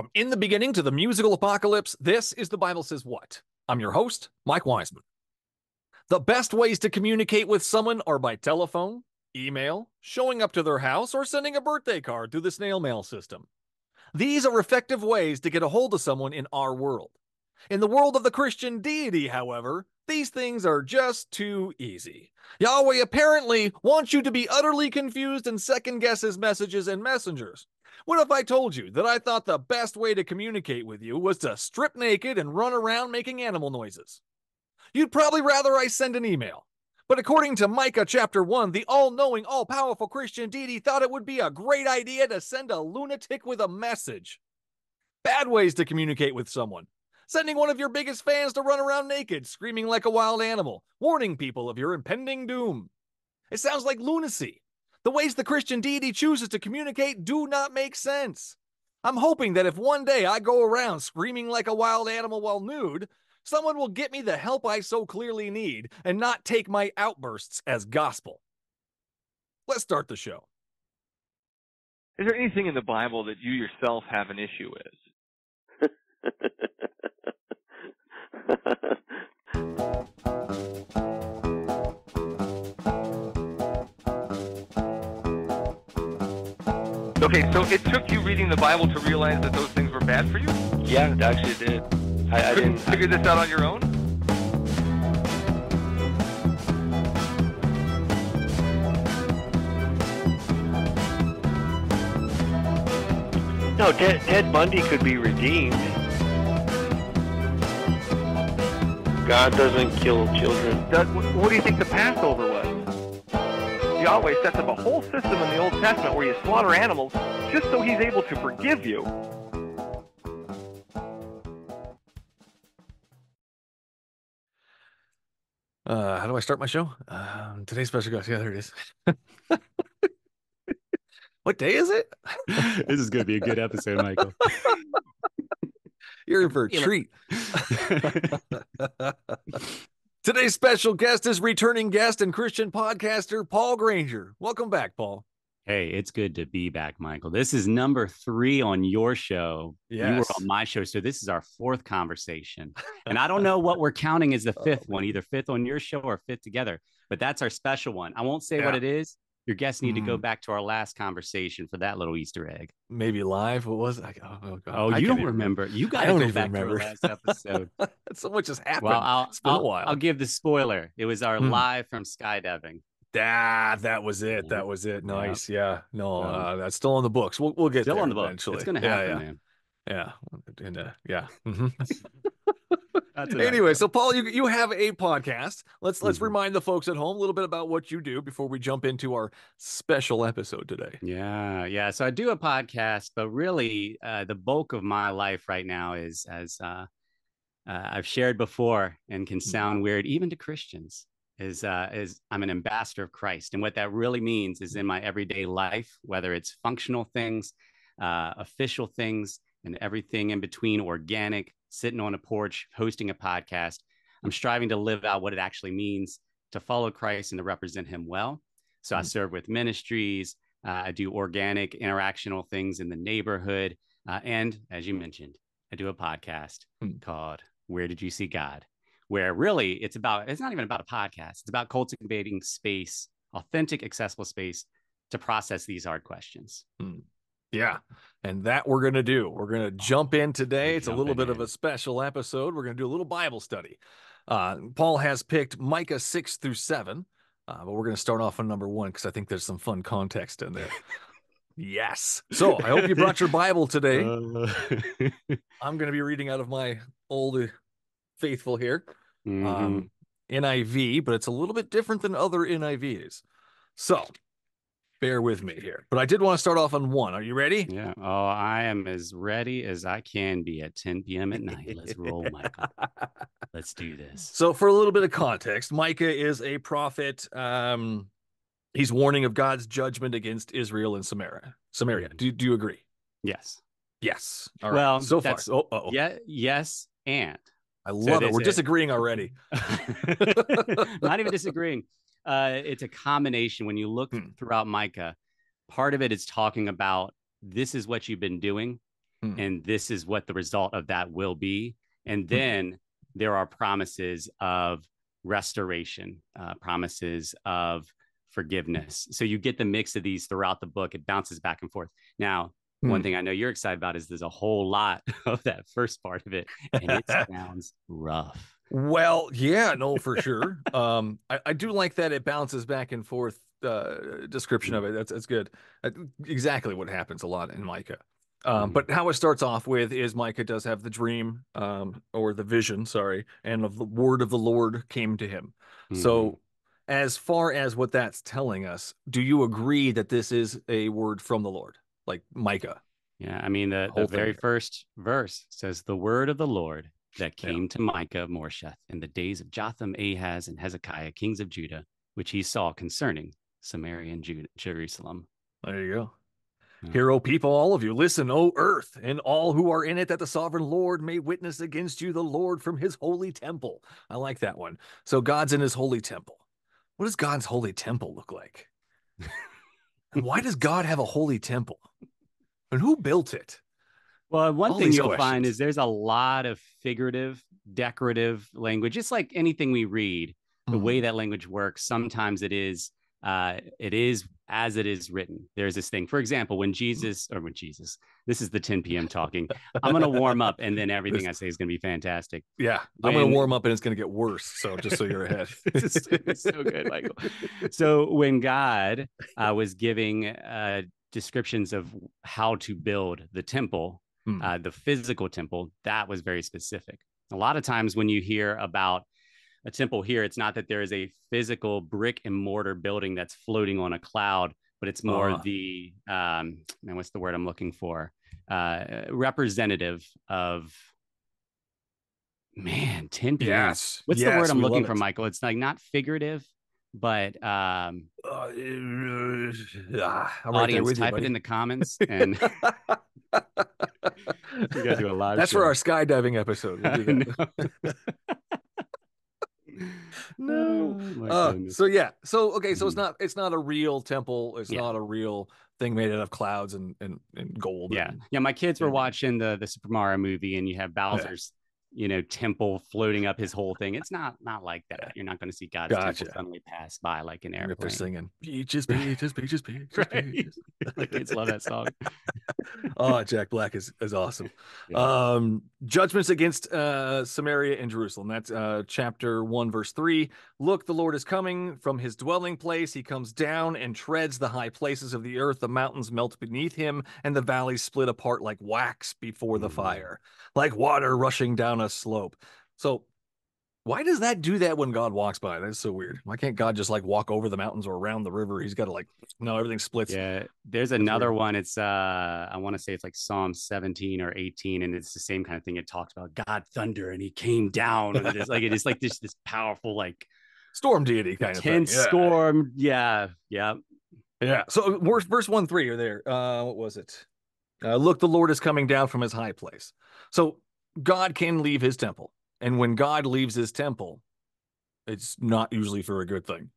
From in the beginning to the musical apocalypse, this is The Bible Says What? I'm your host, Mike Wiseman. The best ways to communicate with someone are by telephone, email, showing up to their house, or sending a birthday card through the snail mail system. These are effective ways to get a hold of someone in our world. In the world of the Christian deity, however, these things are just too easy. Yahweh apparently wants you to be utterly confused and second-guess his messages and messengers. What if I told you that I thought the best way to communicate with you was to strip naked and run around making animal noises? You'd probably rather I send an email. But according to Micah chapter 1, the all-knowing, all-powerful Christian deity thought it would be a great idea to send a lunatic with a message. Bad ways to communicate with someone. Sending one of your biggest fans to run around naked, screaming like a wild animal, warning people of your impending doom. It sounds like lunacy. The ways the Christian deity chooses to communicate do not make sense. I'm hoping that if one day I go around screaming like a wild animal while nude, someone will get me the help I so clearly need and not take my outbursts as gospel. Let's start the show. Is there anything in the Bible that you yourself have an issue with? Okay, so it took you reading the Bible to realize that those things were bad for you? Yeah, it actually did. I didn't figure this out on your own? No, Ted Bundy could be redeemed. God doesn't kill children. What do you think the Passover was? Yahweh sets up a whole system in the Old Testament where you slaughter animals just so he's able to forgive you. How do I start my show? Today's special guest. Yeah, there it is. What day is it? This is going to be a good episode, Michael. You're in for a treat. Today's special guest is returning guest and Christian podcaster, Paul Granger. Welcome back, Paul. Hey, it's good to be back, Michael. This is number 3 on your show. Yes. You were on my show, so this is our 4th conversation. And I don't know what we're counting as the 5th one, either 5th on your show or 5th together, but that's our special one. I won't say what it is. Your guests need to go back to our last conversation for that little Easter egg. Maybe live. What was it? Oh, God. Oh, you don't remember. You got to go back to our last episode. So much has happened. Well, I'll give the spoiler. It was our live from skydiving. That was it. That was it. Nice. Yeah. No, that's still on the books. We'll get still there on the books. Eventually. It's going to happen, man. Yeah. And, yeah. Anyway, so Paul, you have a podcast. Let's remind the folks at home a little bit about what you do before we jump into our special episode today. Yeah. So I do a podcast, but really the bulk of my life right now is, as I've shared before and can sound weird even to Christians, is I'm an ambassador of Christ. And what that really means is in my everyday life, whether it's functional things, official things, and everything in between, organic, sitting on a porch, hosting a podcast, I'm striving to live out what it actually means to follow Christ and to represent him well. So I serve with ministries, I do organic interactional things in the neighborhood. And as you mentioned, I do a podcast called Where Did You See God? Where really it's not even about a podcast. It's about cultivating space, authentic, accessible space to process these hard questions. Yeah. And that we're going to do. We're going to jump in today. It's a little bit of a special episode. We're going to do a little Bible study. Paul has picked Micah 6-7, but we're going to start off on number 1 because I think there's some fun context in there. Yes. So I hope you brought your Bible today. I'm going to be reading out of my old faithful here, NIV, but it's a little bit different than other NIVs. So bear with me here, but I did want to start off on 1. Are you ready? Yeah. Oh, I am as ready as I can be at 10 p.m. at night. Let's roll, Michael. Let's do this. So for a little bit of context, Micah is a prophet. He's warning of God's judgment against Israel and Samaria. Do you agree? Yes. Yes. All right. Well, so far. Yeah. Yes. And I love it. We're disagreeing already. Not even disagreeing. It's a combination. When you look throughout Micah, part of it is talking about this is what you've been doing. and this is what the result of that will be. And then there are promises of restoration, promises of forgiveness. So you get the mix of these throughout the book. It bounces back and forth. Now, one thing I know you're excited about is there's a whole lot of that first part of it, and it sounds rough. Well, yeah, no, for sure. I do like that it bounces back and forth description of it. That's good. Exactly what happens a lot in Micah. But how it starts off with is Micah does have the dream or the vision, sorry, and of the word of the Lord came to him. So as far as what that's telling us, do you agree that this is a word from the Lord? Like Micah. Yeah, I mean, the very first verse says, the word of the Lord that came to Micah of Morsheth in the days of Jotham, Ahaz, and Hezekiah, kings of Judah, which he saw concerning Samaria and Jerusalem. There you go. Hear, O people, all of you, listen, O earth, and all who are in it, that the sovereign Lord may witness against you the Lord from his holy temple. I like that one. So God's in his holy temple. What does God's holy temple look like? And why does God have a holy temple? And who built it? Well, one thing you'll find is there's a lot of figurative, decorative language. It's like anything we read, the way that language works, sometimes it is as it is written. There's this thing, for example, when Jesus, this is the 10 p.m. talking, I'm going to warm up and then everything I say is going to be fantastic. Yeah. I'm going to warm up and it's going to get worse. So just so you're ahead. It's so good, Michael. So when God was giving descriptions of how to build the temple, the physical temple, that was very specific. A lot of times when you hear about a temple here, it's not that there is a physical brick and mortar building that's floating on a cloud, but it's more the, and what's the word I'm looking for? Representative of, 10 p.m. Yes. What's the word I'm looking for, Michael? It's like not figurative, but audience, type it in the comments. And you gotta do a live show. For our skydiving episode. We'll do that. So it's not a real temple. It's not a real thing made out of clouds and gold. My kids were watching the Super Mario movie, and you have Bowser's temple floating up his whole thing. It's not like that. You're not going to see God's temple suddenly pass by like an airplane. They're singing peaches, peaches, peaches, peaches. The kids love that song. Oh, Jack Black is awesome. Yeah. Judgments against Samaria and Jerusalem. That's chapter 1, verse 3. Look, the Lord is coming from his dwelling place. He comes down and treads the high places of the earth. The mountains melt beneath him, and the valleys split apart like wax before the fire, like water rushing down a slope. So why does that do that when God walks by? That's so weird. Why can't God just like walk over the mountains or around the river? He's got to everything splits. Yeah. There's another one. It's, I want to say it's like Psalm 17 or 18. And it's the same kind of thing. It talks about God thunder and he came down. And it's like, it is like this powerful, like storm deity kind of thing. Storm. Yeah. Yeah. Yeah. So verse 1-3 are there. What was it? Look, the Lord is coming down from his high place. So God can leave his temple. And when God leaves his temple, it's not usually for a good thing.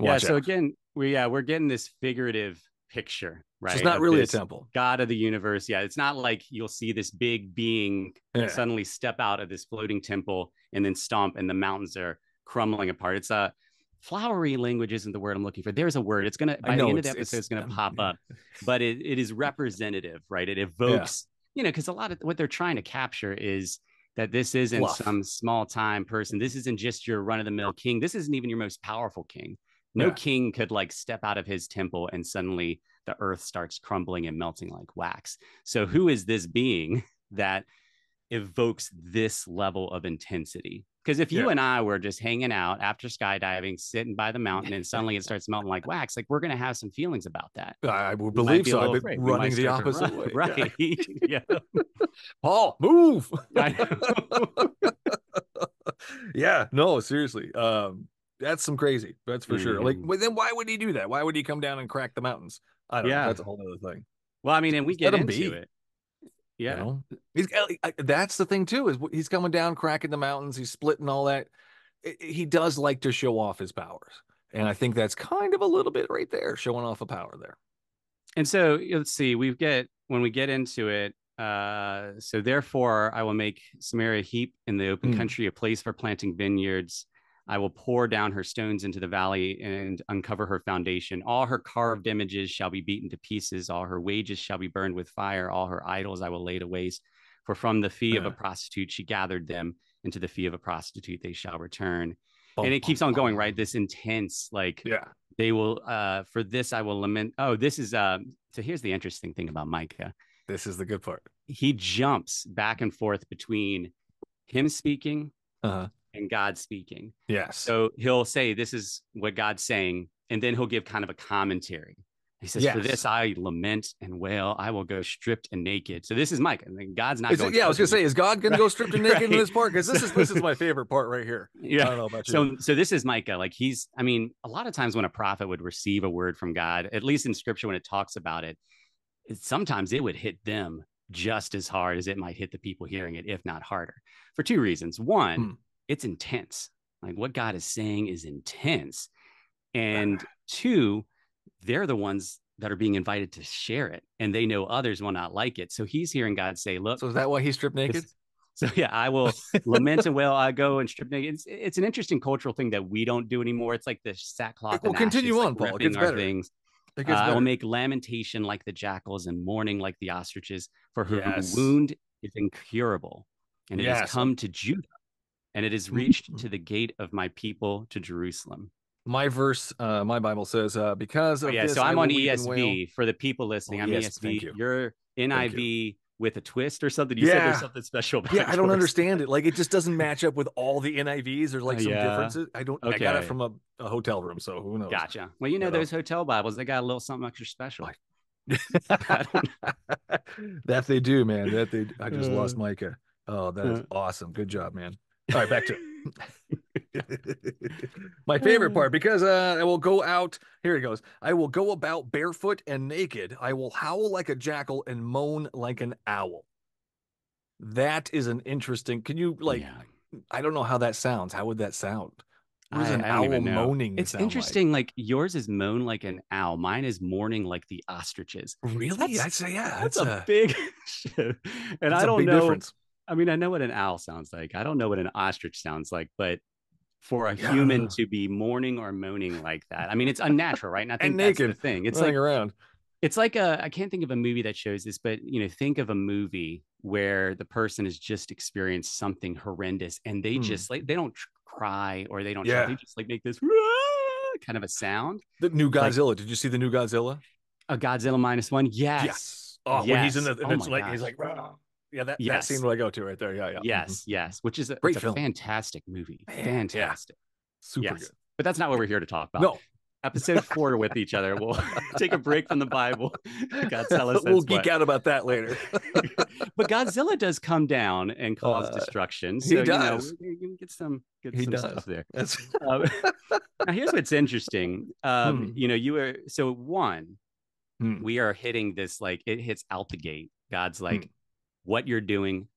Watch out. Again, we're getting this figurative picture, right? So it's not really a temple. God of the universe. Yeah. It's not like you'll see this big being suddenly step out of this floating temple and then stomp and the mountains are crumbling apart. It's a flowery language isn't the word I'm looking for. There's a word. It's going to, by the end of the episode, it's going to pop up, but it is representative, right? It evokes, because a lot of what they're trying to capture is that this isn't some small time person. This isn't just your run of the mill king. This isn't even your most powerful king. No king could step out of his temple and suddenly the earth starts crumbling and melting like wax. So who is this being that evokes this level of intensity? Because if you and I were just hanging out after skydiving, sitting by the mountain, and suddenly it starts melting like wax, we're going to have some feelings about that. I would believe so. I've been running the opposite way. Right. Yeah. Paul, move. Yeah. No, seriously. That's some crazy. That's for sure. Well, then why would he do that? Why would he come down and crack the mountains? I don't know. That's a whole other thing. Well, I mean, and we get into it. Yeah, that's the thing too. Is he's coming down, cracking the mountains, he's splitting all that. He does like to show off his powers, and I think that's kind of a little bit right there, showing off a power there. And so let's see, we get, when we get into it, so therefore I will make Samaria a heap in the open country, a place for planting vineyards. I will pour down her stones into the valley and uncover her foundation. All her carved images shall be beaten to pieces. All her wages shall be burned with fire. All her idols I will lay to waste. For from the fee of a prostitute she gathered them, and to the fee of a prostitute they shall return. And it keeps on going, right? This intense, like, they will, for this I will lament. Oh, this is, so here's the interesting thing about Micah. This is the good part. He jumps back and forth between him speaking and God speaking. Yes. So he'll say, this is what God's saying. And then he'll give kind of a commentary. He says, for this I lament and wail. I will go stripped and naked. So this is Micah. I mean, God's not going. Yeah, I was going to say, is God going to go stripped and naked in this part? Because this is my favorite part right here. Yeah. I don't know about you. So this is Micah. Like he's, I mean, a lot of times when a prophet would receive a word from God, at least in scripture when it talks about it, sometimes it would hit them just as hard as it might hit the people hearing it, if not harder, for two reasons. One, it's intense. Like what God is saying is intense. And two, they're the ones that are being invited to share it, and they know others will not like it. So he's hearing God say, look. So is that why he stripped naked? So yeah, I will lament and wail. I go and strip naked. It's an interesting cultural thing that we don't do anymore. It's like the sackcloth. Well, continue on, Paul. It gets better. I will make lamentation like the jackals and mourning like the ostriches, for her wound is incurable, and it has come to Judah, and it has reached to the gate of my people, to Jerusalem. My verse, my Bible says, because of this. So I'm on ESV for the people listening. Oh, I'm ESV. You're NIV with a twist or something. You said there's something special about I don't understand it. Like it just doesn't match up with all the NIVs. There's like some differences. I don't I got it from a hotel room, so who knows? Gotcha. Well, you know those hotel Bibles, they got a little something extra special. That they do, man. That they do. I just lost Micah. Oh, that is awesome. Good job, man. All right, back to my favorite part, because I will go out. Here he goes. I will go about barefoot and naked. I will howl like a jackal and moan like an owl. That is an interesting. Can you like? Yeah. I don't know how that sounds. How would that sound? What is an owl moaning? It's interesting. Like yours is moan like an owl. Mine is mourning like the ostriches. Really? I'd say that's a big shift. And I don't know. Difference. I mean, I know what an owl sounds like. I don't know what an ostrich sounds like, but for a human to be mourning or moaning like that, I mean, it's unnatural, right? And I think that's the thing. It's like around. It's like I can't think of a movie that shows this, but you know, think of a movie where the person has just experienced something horrendous, and they just like they don't cry or they don't. They just like make this kind of a sound. The new Godzilla. Like, did you see the new Godzilla? A Godzilla -1. Yes. Yes. Oh, yes. When he's in the, it's like he's like. Rah. Yeah, that scene where I go to right there. Yeah, yeah. Yes, yes. Which is a fantastic movie. Man, fantastic. Yeah. Super good. But that's not what we're here to talk about. No. Episode 4 with each other. We'll take a break from the Bible. Godzilla we'll geek out about that later. But Godzilla does come down and cause destruction. So, he does. You know, we can get some stuff there. Now, here's what's interesting. You know, you were, so one, we are hitting this, like, it hits out the gate. God's like, what you're doing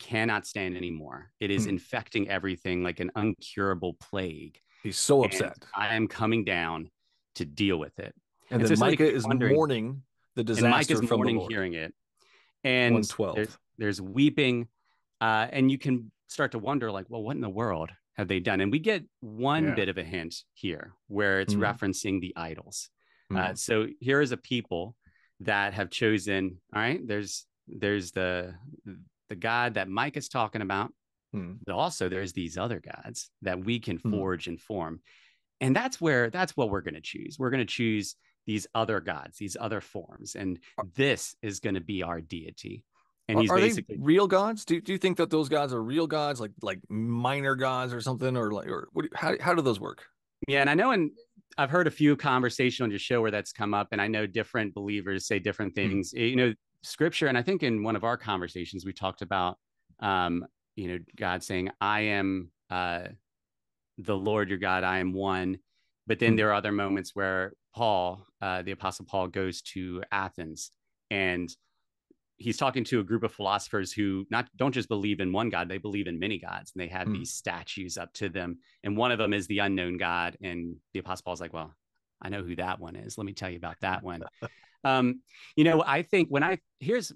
cannot stand anymore. It is infecting everything like an uncurable plague. He's so upset. I am coming down to deal with it. And then so Micah is mourning the disaster from the Lord. And Micah is mourning hearing it. And 112. There's weeping. And you can start to wonder, like, well, what in the world have they done? And we get one bit of a hint here where it's referencing the idols. So here is a people that have chosen, all right, there's the God that Mike is talking about, but also there's these other gods that we can forge and form. And that's what we're going to choose. We're going to choose these other gods, these other forms. And this is going to be our deity. And he's basically they real gods. Do you think that those gods are real gods, like minor gods or something, or like, or what do you, how do those work? Yeah. And I know, I've heard a few conversations on your show where that's come up, and I know different believers say different things, you know, scripture. And I think in one of our conversations, we talked about, you know, God saying, I am the Lord, your God, I am one. But then there are other moments where Paul, the Apostle Paul, goes to Athens, and he's talking to a group of philosophers who don't just believe in one God, they believe in many gods. And they have these statues up to them. And one of them is the unknown God. And the Apostle Paul's like, well, I know who that one is. Let me tell you about that one. You know, I think when here's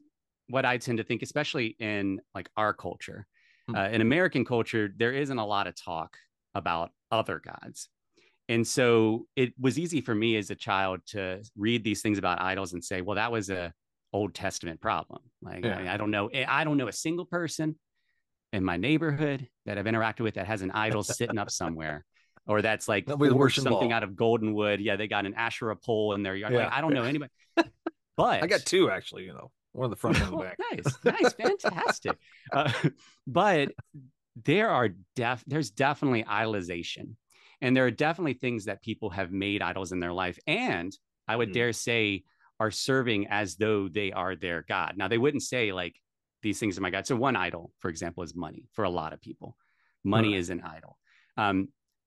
what I tend to think, especially in like our culture, in American culture, there isn't a lot of talk about other gods. And so it was easy for me as a child to read these things about idols and say, well, that was a Old Testament problem. Like, yeah. I don't know a single person in my neighborhood that I've interacted with that has an idol sitting up somewhere, or that's like something out of golden wood. Yeah. They got an Asherah pole in their yard. Yeah. Like, I don't know anybody, but I got two actually, you know. One in the front, one in the back. Nice, fantastic. But there's definitely idolization, and there are definitely things that people have made idols in their life, and I would dare say are serving as though they are their god. Now, they wouldn't say like these things are my god. So one idol, for example, is money. For a lot of people, money is an idol.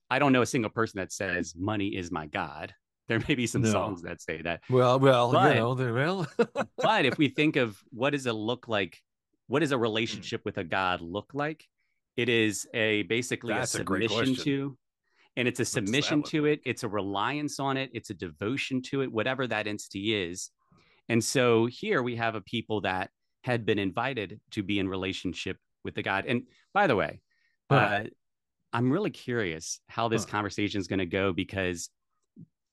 I don't know a single person that says money is my god. There may be some songs that say that. But, you know, they will. But if we think of what does a relationship with a god look like? It is basically a submission to, and it's a submission to it. It's a reliance on it. It's a devotion to it, whatever that entity is. And so here we have a people that had been invited to be in relationship with the god. And by the way, I'm really curious how this conversation is going to go, because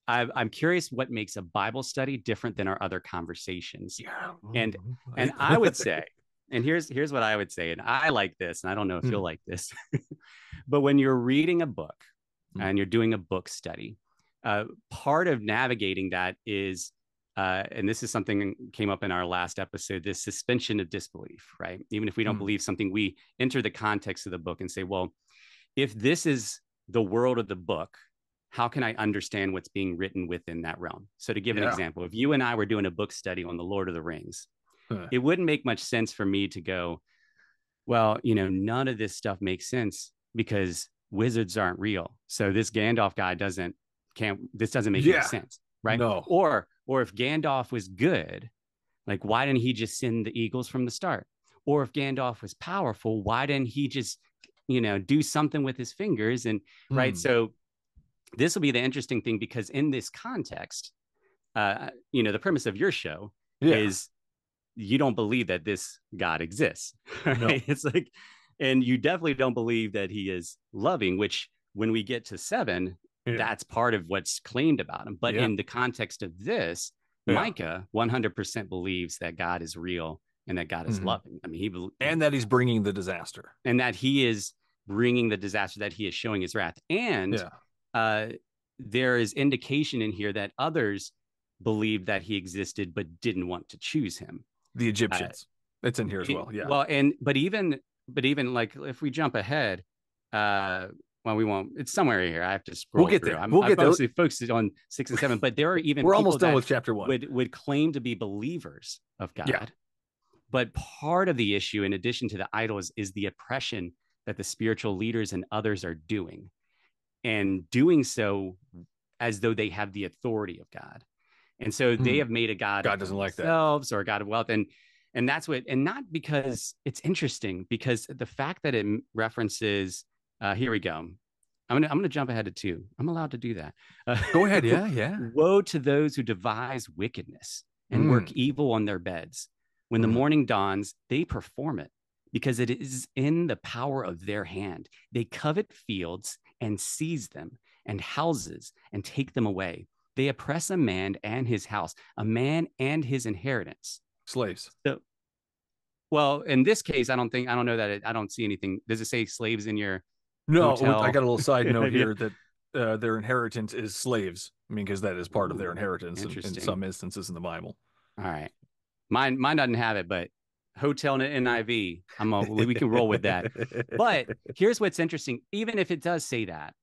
I'm curious what makes a Bible study different than our other conversations. Yeah. And I would say, and here's what I would say, and I like this, and I don't know if you'll like this, but when you're reading a book and you're doing a book study, part of navigating that is, and this is something that came up in our last episode, this suspension of disbelief, right? Even if we don't believe something, we enter the context of the book and say, well, if this is the world of the book, how can I understand what's being written within that realm? So to give an example, if you and I were doing a book study on the Lord of the Rings, it wouldn't make much sense for me to go, well, you know, none of this stuff makes sense because wizards aren't real. So this Gandalf guy doesn't make any sense, right? No. Or if Gandalf was good, like, why didn't he just send the eagles from the start? Or if Gandalf was powerful, why didn't he just, you know, do something with his fingers? And right. So this will be the interesting thing, because in this context, you know, the premise of your show is you don't believe that this God exists. Right? No. It's like, and you definitely don't believe that he is loving, which when we get to 7, that's part of what's claimed about him. But in the context of this, Micah 100% believes that God is real and that God is loving. I mean, and that he's bringing the disaster, and that he is bringing the disaster, that he is showing his wrath. And there is indication in here that others believed that he existed but didn't want to choose him. The Egyptians, it's in here as well. Yeah. Well, but even like if we jump ahead, well, we won't. It's somewhere here. I have to scroll. We'll get there. We'll get there. Mostly focused on 6 and 7, but there are even we're almost done with chapter 1. Would claim to be believers of God, but part of the issue, in addition to the idols, is the oppression that the spiritual leaders and others are doing. And doing so as though they have the authority of God. And so they have made a god. God doesn't like themselves, or a god of wealth. And that's what, and not because it's interesting, because the fact that it references, here we go. I'm going to jump ahead to 2. I'm allowed to do that. Go ahead. Yeah. Yeah. Woe to those who devise wickedness and work evil on their beds. When the morning dawns, they perform it, because it is in the power of their hand. They covet fields and seize them, and houses, and take them away. They oppress a man and his house, a man and his inheritance. Slaves. So, well, in this case, I don't see anything. Does it say slaves in your? No, hotel? I got a little side note here that their inheritance is slaves. I mean, because that is part of their inheritance in some instances in the Bible. All right, mine doesn't have it, but hotel and NIV, we can roll with that. But here's what's interesting. Even if it does say that,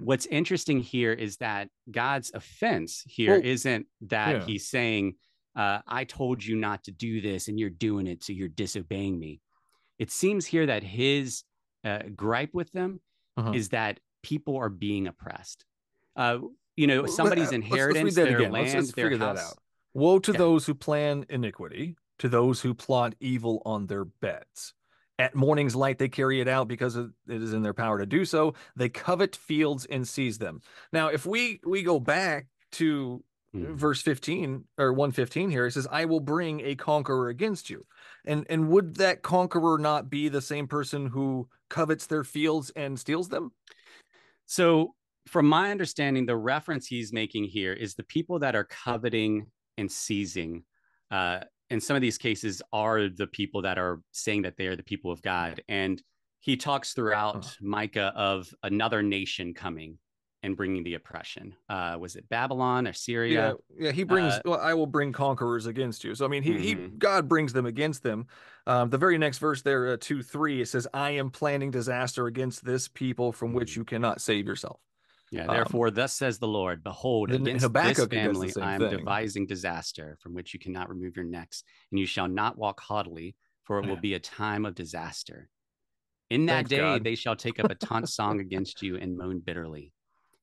what's interesting here is that God's offense here isn't that he's saying, I told you not to do this and you're doing it, so you're disobeying me. It seems here that his gripe with them is that people are being oppressed. You know, somebody's inheritance, their land, their house. Woe to those who plan iniquity, to those who plot evil on their beds. At morning's light, they carry it out because it is in their power to do so. They covet fields and seize them. Now, if we go back to verse 15 or 1:15 here, it says, I will bring a conqueror against you. And would that conqueror not be the same person who covets their fields and steals them? So from my understanding, the reference he's making here is the people that are coveting and seizing. In some of these cases are the people that are saying that they are the people of God. And he talks throughout Micah of another nation coming and bringing the oppression. Was it Babylon or Syria? Yeah, he brings, well, I will bring conquerors against you. So, I mean, God brings them against them. The very next verse there, 2:3, it says, I am planning disaster against this people from which you cannot save yourself. Yeah, therefore, thus says the Lord, behold, against Habakkuk this family I am devising disaster from which you cannot remove your necks, and you shall not walk haughtily, for it will be a time of disaster. In that day, they shall take up a taunt song against you and moan bitterly.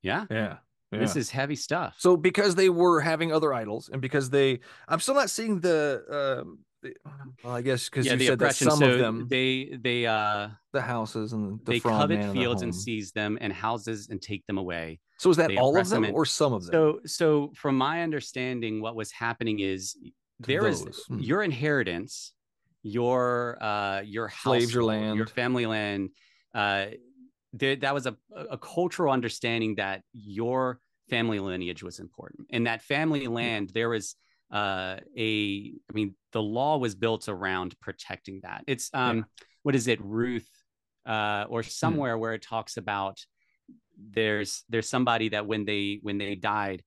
Yeah. Yeah. This is heavy stuff. So because they were having other idols and because they, I'm still not seeing the, well, I guess because you said that some of them, they the houses and the covet fields and seize them and houses and take them away. So is that all of them or some of them? So from my understanding, what was happening is there is your inheritance, your house, your land, your family land, that was a cultural understanding that your family lineage was important. And that family land, there was the law was built around protecting that. It's, what is it, Ruth, or somewhere where it talks about there's somebody that when they died,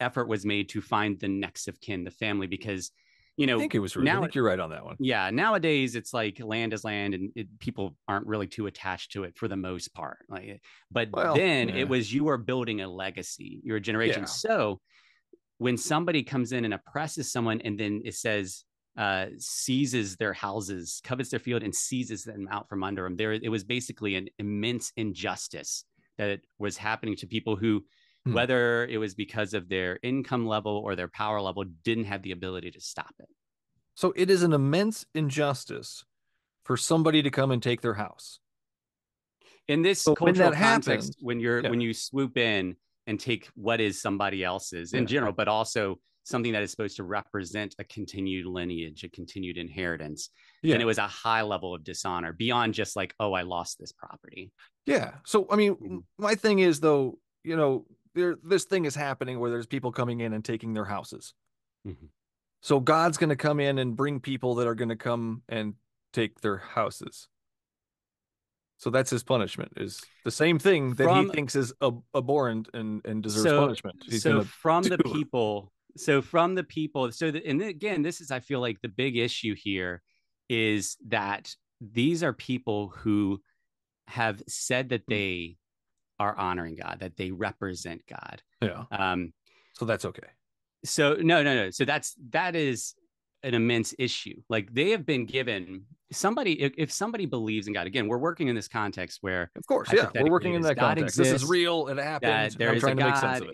effort was made to find the next of kin, the family, because, you know, I think it was Ruth. I think you're right on that one. Yeah. Nowadays, it's like land is land, and people aren't really too attached to it for the most part. It was, you were building a legacy, your generation. Yeah. So when somebody comes in and oppresses someone, and then it says seizes their houses, covets their field, and seizes them out from under them, there it was basically an immense injustice that was happening to people who, whether it was because of their income level or their power level, didn't have the ability to stop it. So it is an immense injustice for somebody to come and take their house. In this cultural context, when you swoop in and take what is somebody else's in general, but also something that is supposed to represent a continued lineage, a continued inheritance. Yeah. And it was a high level of dishonor beyond just like, oh, I lost this property. Yeah. So, I mean, my thing is, though, you know, this thing is happening where there's people coming in and taking their houses. Mm-hmm. So God's going to come in and bring people that are going to come and take their houses. So that's his punishment, is the same thing that he thinks is abhorrent and deserves punishment. And again, this is, I feel like the big issue here is that these are people who have said that they are honoring God, that they represent God. Yeah. So that's okay. So no. So that is an immense issue. Like, they have been given somebody, if somebody believes in God, again, we're working in this context where, of course, we're working in that context. This is real. It happens. There is a God,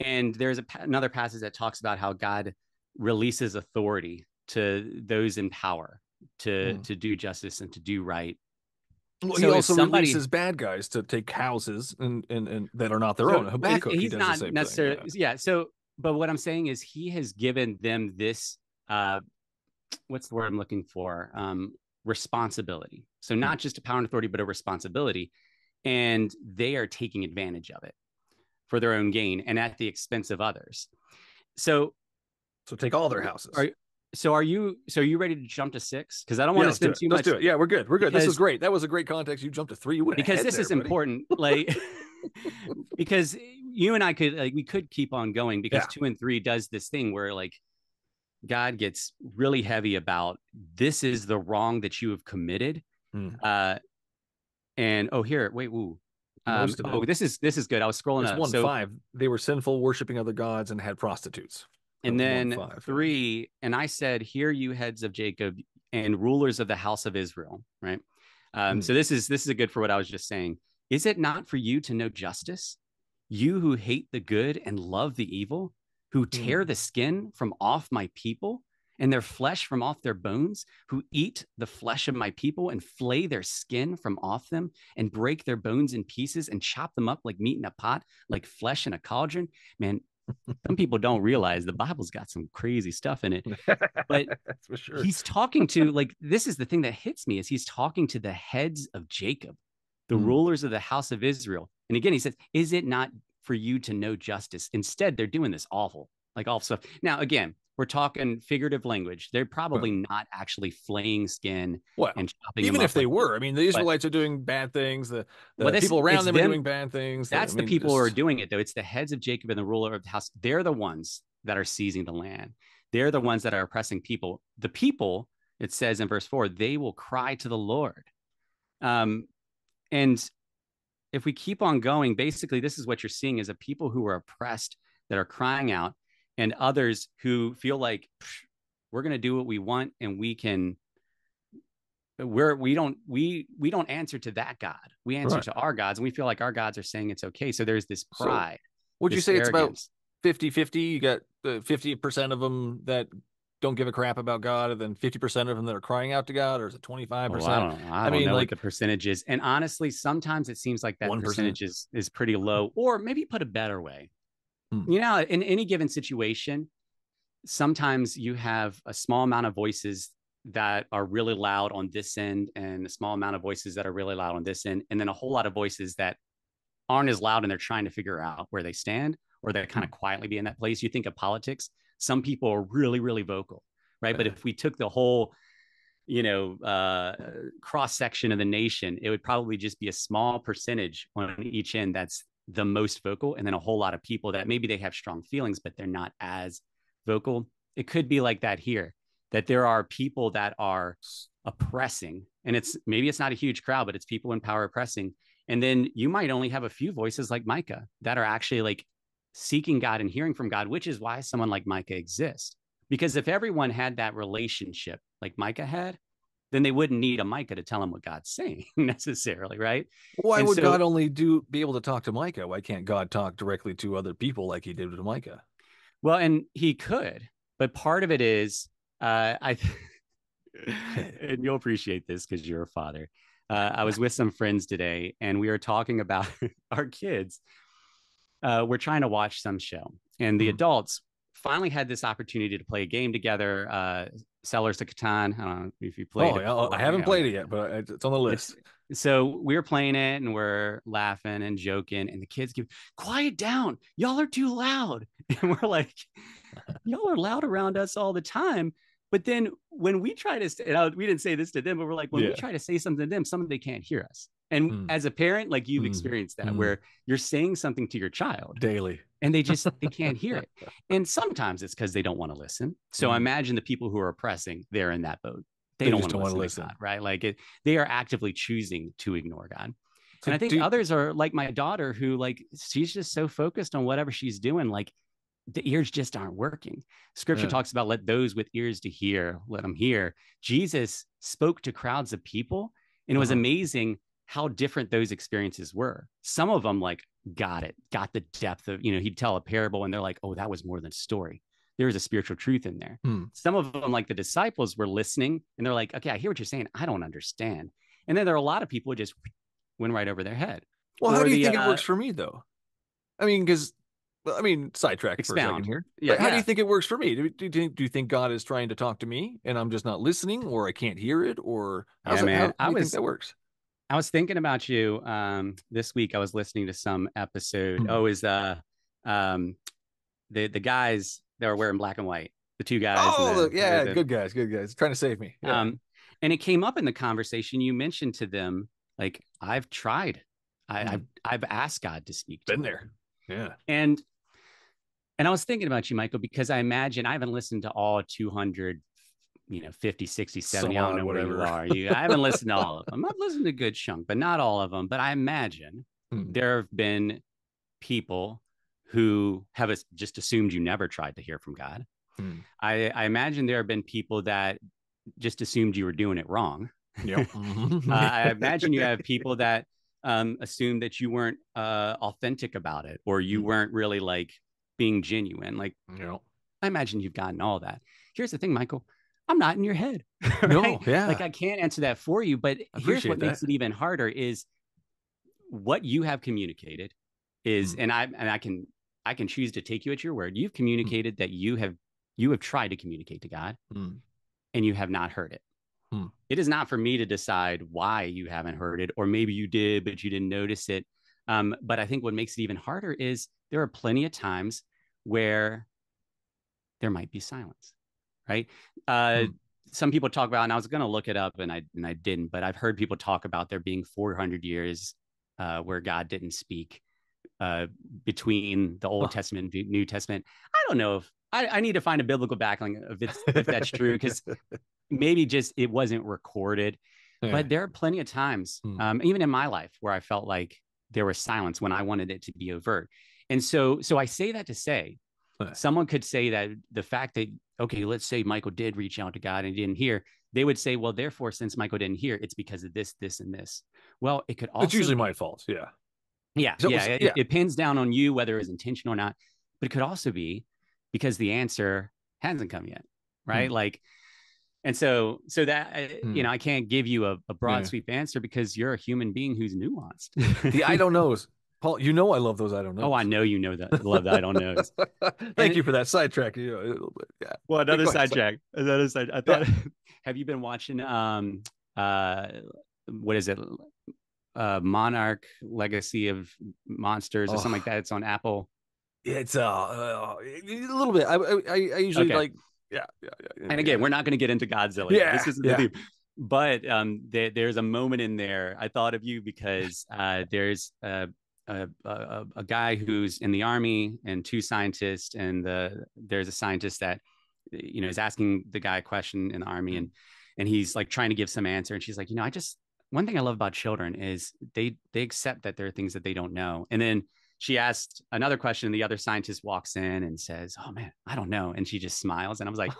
and there's another passage that talks about how God releases authority to those in power to do justice and to do right. Well, so he also releases bad guys to take houses and that are not their own. Habakkuk, he does not the same necessarily thing. Yeah. So, but what I'm saying is, he has given them this what's the word I'm looking for? Responsibility. So not just a power and authority, but a responsibility, and they are taking advantage of it for their own gain and at the expense of others. So take all their houses. So are you ready to jump to 6? Because I don't want to spend too much. Let's do it. Yeah, we're good. We're good. This is great. That was a great context. You jumped to 3. Because this is important. Like, because you and I could, like, we could keep on going, because 2 and 3 does this thing where, like, God gets really heavy about, this is the wrong that you have committed. This is good. I was scrolling up. 1:5. They were sinful, worshiping other gods, and had prostitutes. And then 3, and I said, hear you heads of Jacob and rulers of the house of Israel, right? So this is good for what I was just saying. Is it not for you to know justice? You who hate the good and love the evil, who tear the skin from off my people and their flesh from off their bones, who eat the flesh of my people and flay their skin from off them and break their bones in pieces and chop them up like meat in a pot, like flesh in a cauldron. Man, Some people don't realize the Bible's got some crazy stuff in it, but that's for sure. He's talking to, like, this is the thing that hits me, is he's talking to the heads of Jacob, the rulers of the house of Israel. And again, he says, is it not for you to know justice? Instead, they're doing this awful, like awful stuff. Now, again, we're talking figurative language. They're probably not actually flaying skin and chopping. Even if they were, I mean, the Israelites are doing bad things. The people around them are doing bad things. That's the people who are doing it, though. It's the heads of Jacob and the ruler of the house. They're the ones that are seizing the land. They're the ones that are oppressing people. The people, it says in verse 4, they will cry to the Lord. And if we keep on going, basically, this is what you're seeing is a people who are oppressed that are crying out. And others who feel like we're going to do what we want, and we can, we don't answer to that God. We answer to our gods, and we feel like our gods are saying it's okay. So there's this pride. So, would you say arrogance. It's about 50-50? You got 50% of them that don't give a crap about God, and then 50% of them that are crying out to God, or is it 25%? I don't know what the percentage is. And honestly, sometimes it seems like that 1%. Percentage is pretty low, or maybe put a better way. You know, in any given situation, sometimes you have a small amount of voices that are really loud on this end, and a small amount of voices that are really loud on this end, and then a whole lot of voices that aren't as loud, and they're trying to figure out where they stand, or they kind of quietly be in that place. You think of politics, some people are really, really vocal, right? But if we took the whole, you know, cross-section of the nation, it would probably just be a small percentage on each end that's the most vocal, and then a whole lot of people that maybe they have strong feelings, but they're not as vocal. It could be like that here, that there are people that are oppressing, and it's maybe it's not a huge crowd, but it's people in power oppressing. And then you might only have a few voices like Micah that are actually like seeking God and hearing from God, which is why someone like Micah exists. Because if everyone had that relationship like Micah had, then they wouldn't need a Micah to tell them what God's saying necessarily, right? Why would God only be able to talk to Micah? Why can't God talk directly to other people like he did to Micah? Well, and he could, but part of it is, and you'll appreciate this because you're a father. I was with some friends today, and we were talking about our kids. We're trying to watch some show, and the adults finally had this opportunity to play a game together, Settlers of Catan. I don't know if you played it. Oh, I haven't played it yet, but it's on the list. So we're playing it, and we're laughing and joking, and the kids give, quiet down, y'all are too loud. And we're like, y'all are loud around us all the time. But then when we try to say, we didn't say this to them, but we're like, when we try to say something to them, they can't hear us. And as a parent, like you've experienced that, where you're saying something to your child daily, and they can't hear it. And sometimes it's because they don't want to listen. So imagine the people who are oppressing, they're in that boat. They don't want to listen to God, right? Like they are actively choosing to ignore God. So and I think others are like my daughter, who like, she's just so focused on whatever she's doing. Like the ears just aren't working. Scripture talks about let those with ears to hear, let them hear. Jesus spoke to crowds of people, and it was amazing how different those experiences were. Some of them like got the depth of, you know, he'd tell a parable and they're like, oh, that was more than a story. There was a spiritual truth in there. Some of them, like the disciples, were listening and they're like, okay, I hear what you're saying. I don't understand. And then there are a lot of people who just went right over their head. Well, how do you think it works for me though? I mean, sidetrack for a second here. Yeah, how do you think it works for me? Do you think God is trying to talk to me and I'm just not listening, or I can't hear it? Or how do you think that works? I was thinking about you this week. I was listening to some episode. Oh, is the guys that are wearing black and white? The two guys. Oh, good guys, trying to save me. Yeah. And it came up in the conversation. You mentioned to them, like, I've tried. I've asked God to speak to me. Been there. Yeah. And I was thinking about you, Michael, because I imagine I haven't listened to all 200. 50, 60, 70, I don't know where you are. I haven't listened to all of them. I've listened to a good chunk, but not all of them. But I imagine there have been people who have just assumed you never tried to hear from God. I imagine there have been people that just assumed you were doing it wrong. Yep. I imagine you have people that assumed that you weren't authentic about it, or you weren't really like being genuine. Like, I imagine you've gotten all that. Here's the thing, Michael. I'm not in your head. Right? No, like I can't answer that for you, but here's what makes it even harder is what you have communicated is, and I can I can choose to take you at your word. You've communicated that you have tried to communicate to God and you have not heard it. It is not for me to decide why you haven't heard it, or maybe you did, but you didn't notice it. But I think what makes it even harder is there are plenty of times where there might be silence, right? Some people talk about, and I was going to look it up and I didn't, but I've heard people talk about there being 400 years where God didn't speak between the Old Testament and New Testament. I don't know if I need to find a biblical backing of if that's true, because maybe just it wasn't recorded. Yeah. But there are plenty of times, even in my life, where I felt like there was silence when I wanted it to be overt. And so I say that to say, someone could say that the fact that, okay, let's say Michael did reach out to God and he didn't hear, they would say, well, therefore, since Michael didn't hear, it's because of this, this, and this. Well, it could also— It's usually my fault, yeah. Yeah, so yeah, it pins down on you whether it was intentional or not. But it could also be because the answer hasn't come yet, right? Like, and so that, you know, I can't give you a broad sweep answer because you're a human being who's nuanced. The I don't knows. Paul, you know I love those I don't know. Oh, I know you know that. Love that I don't know. Thank you for that sidetrack. You know, a little bit, yeah. Well, another sidetrack. Another side. I thought. Yeah. Have you been watching? What is it? Monarch Legacy of Monsters or something like that. It's on Apple. It's a little bit. I usually like. Yeah. And again, we're not going to get into Godzilla. Yeah. This isn't the theme. But there's a moment in there. I thought of you because there's a guy who's in the army and two scientists, and there's a scientist that, you know, is asking the guy a question in the army, and he's like trying to give some answer, and she's like, you know, one thing I love about children is they accept that there are things that they don't know. And then she asked another question, and the other scientist walks in and says, oh man, I don't know. And she just smiles. And I was like,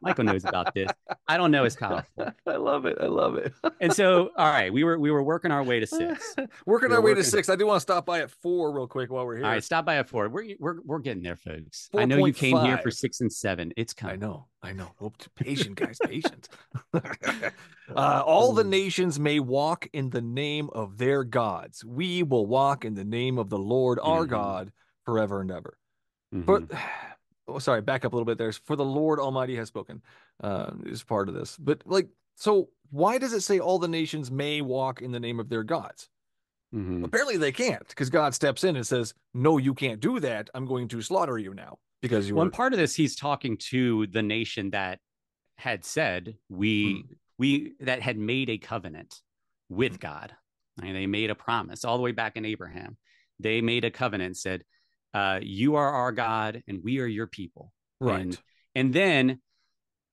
Michael knows about this. I don't know is powerful. I love it. And so, all right, we were working our way to six. I do want to stop by at 4 real quick while we're here. All right, stop by at 4. We're getting there, folks. 4. I know you came here for 6 and 7. It's coming. I know. Well, patient, guys, patient. All the nations may walk in the name of their gods. We will walk in the name of the Lord, our God, forever and ever. Sorry, back up a little bit there. For the Lord Almighty has spoken is part of this. But like, so why does it say all the nations may walk in the name of their gods? Apparently they can't, because God steps in and says, no, you can't do that. I'm going to slaughter you now. Because part of this, he's talking to the nation that had said that had made a covenant with God. I mean, they made a promise all the way back in Abraham. They made a covenant, said, you are our God and we are your people. Right. And then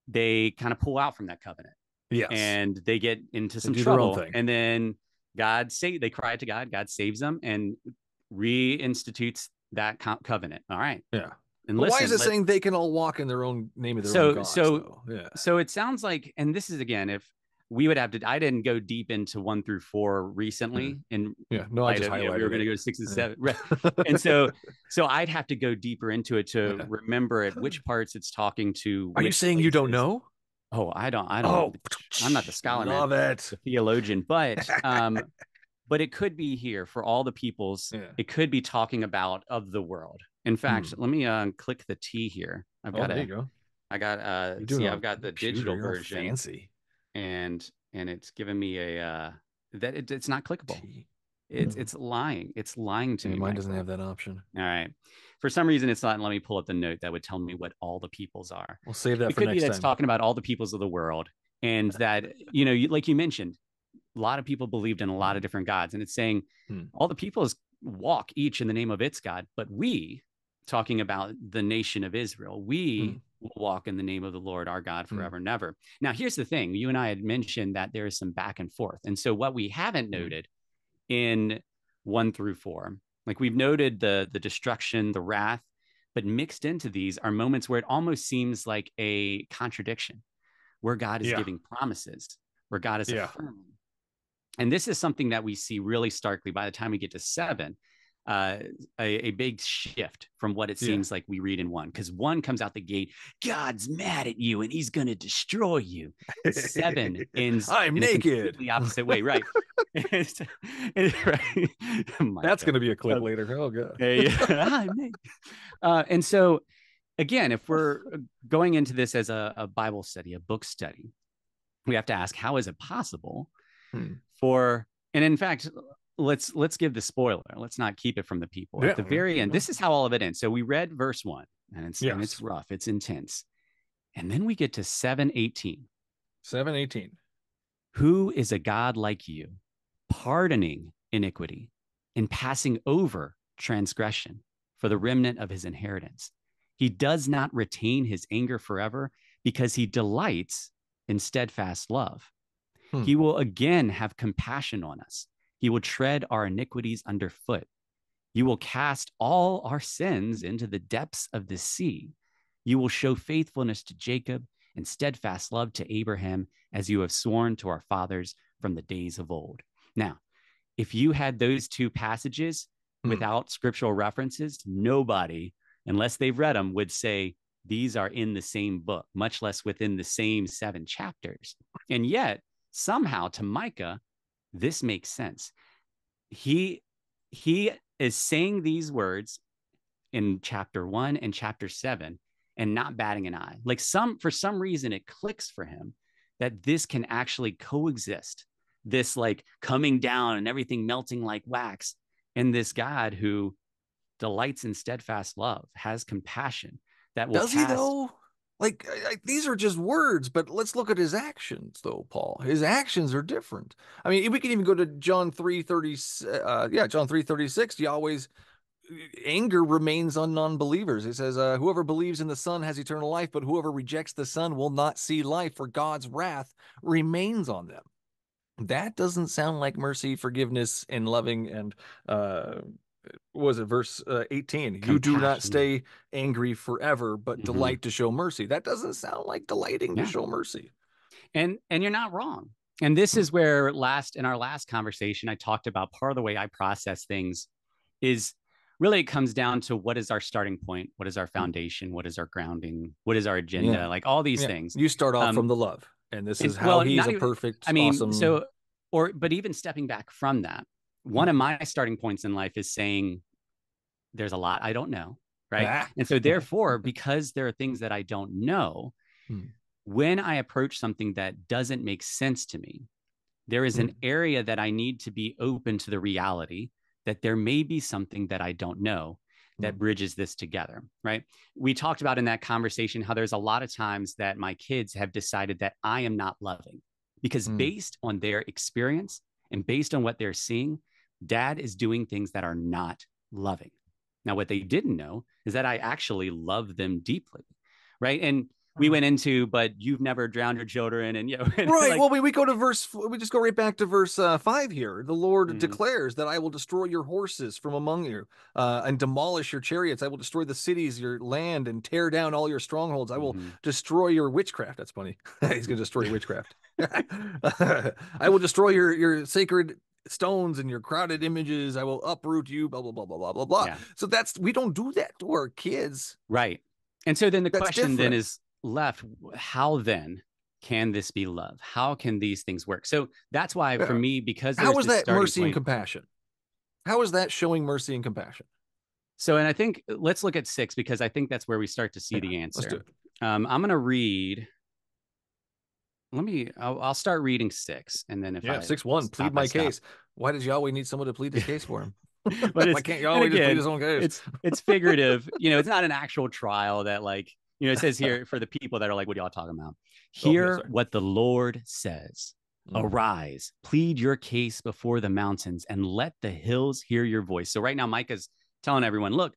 they kind of pull out from that covenant. Yes. And they get into some trouble. And then they cry to God. God saves them and reinstitutes that covenant. All right. Yeah. And listen, why is it saying they can all walk in their own name of their own gods? So it sounds like, and this is again, if we would have to, I didn't go deep into 1 through 4 recently. I just highlighted. We were going to go to 6 and 7. Right. And so I'd have to go deeper into it to remember at which parts it's talking to. Are you saying you don't know? Oh, I don't. Oh, I'm not the scholar. Love it. The theologian, but, but it could be here for all the peoples. Yeah. It could be talking about of the world. In fact, let me click the T here. I've got there you go. I got I've got the digital version. Fancy. And it's giving me a that it's not clickable. T. It's lying. It's lying to me. Mine doesn't have that option. All right. For some reason it's not. Let me pull up the note that would tell me what all the peoples are. We'll save that for next time. It could be that's talking about all the peoples of the world, and that, you know, like you mentioned, a lot of people believed in a lot of different gods, and it's saying all the peoples walk each in the name of its God, but we, talking about the nation of Israel, we will walk in the name of the Lord, our God, forever and ever. Now, here's the thing. You and I had mentioned that there is some back and forth. And so what we haven't noted in 1 through 4, like we've noted the destruction, the wrath, but mixed into these are moments where it almost seems like a contradiction, where God is giving promises, where God is affirming. And this is something that we see really starkly by the time we get to 7, a big shift from what it seems like we read in 1, because 1 comes out the gate, God's mad at you and he's going to destroy you. 7 ends I'm naked. The opposite way, right? Right? That's going to be a clip later. Oh, God. Yeah. And so, again, if we're going into this as a Bible study, a book study, we have to ask, how is it possible for, and in fact, let's give the spoiler. Let's not keep it from the people. Yeah. At the very end, this is how all of it ends. So we read verse 1, and it's rough. It's intense. And then we get to 7:18. 7:18. Who is a God like you, pardoning iniquity and passing over transgression for the remnant of his inheritance? He does not retain his anger forever because he delights in steadfast love. He will again have compassion on us. He will tread our iniquities underfoot. You will cast all our sins into the depths of the sea. You will show faithfulness to Jacob and steadfast love to Abraham, as you have sworn to our fathers from the days of old. Now, if you had those two passages without scriptural references, nobody, unless they've read them, would say these are in the same book, much less within the same 7 chapters. And yet, somehow to Micah, this makes sense. He is saying these words in chapter 1 and chapter 7 and not batting an eye. Like for some reason, it clicks for him that this can actually coexist. This like coming down and everything melting like wax, and this God who delights in steadfast love, has compassion. That will does cast... he though? Like these are just words, but let's look at his actions though, Paul. His actions are different. I mean, we can even go to John 3:36. Yahweh's anger remains on non-believers. It says, whoever believes in the Son has eternal life, but whoever rejects the Son will not see life, for God's wrath remains on them. That doesn't sound like mercy, forgiveness, and loving. And verse 18? You do not stay angry forever, but delight to show mercy. That doesn't sound like delighting to show mercy. And you're not wrong. And this is where in our last conversation, I talked about part of the way I process things is really it comes down to what is our starting point? What is our foundation? What is our grounding? What is our agenda? Yeah. Like all these things. You start off from the love. And this is how he's a perfect, awesome... but even stepping back from that, one of my starting points in life is saying there's a lot I don't know, right? And so therefore, because there are things that I don't know, when I approach something that doesn't make sense to me, there is an area that I need to be open to the reality that there may be something that I don't know that bridges this together, right? We talked about in that conversation how there's a lot of times that my kids have decided that I am not loving because based on their experience and based on what they're seeing, Dad is doing things that are not loving. Now, what they didn't know is that I actually love them deeply, right? And we went into, but you've never drowned your children, and right. Like, well, we just go right back to verse 5 here. The Lord declares that I will destroy your horses from among you, and demolish your chariots. I will destroy the cities, your land, and tear down all your strongholds. I will destroy your witchcraft. That's funny. He's going to destroy witchcraft. I will destroy your sacred stones and your crowded images. I will uproot you. Blah blah blah blah blah blah blah. Yeah. So we don't do that to our kids, right? And so then the question then is left, how then can this be love? How can these things work? So that's why for me, because how is that mercy and compassion? How is that showing mercy and compassion? So, and I think let's look at 6, because I think that's where we start to see the answer. Let's do it. I'm going to read. I'll start reading 6, and then if 6:1, plead my case. Why does Yahweh need someone to plead his case for him? But why can't Yahweh just plead his own case? It's figurative. It's not an actual trial that it says here for the people that are like, what are y'all talking about? Hear what the Lord says. Arise, plead your case before the mountains, and let the hills hear your voice. So right now, Micah's telling everyone, look,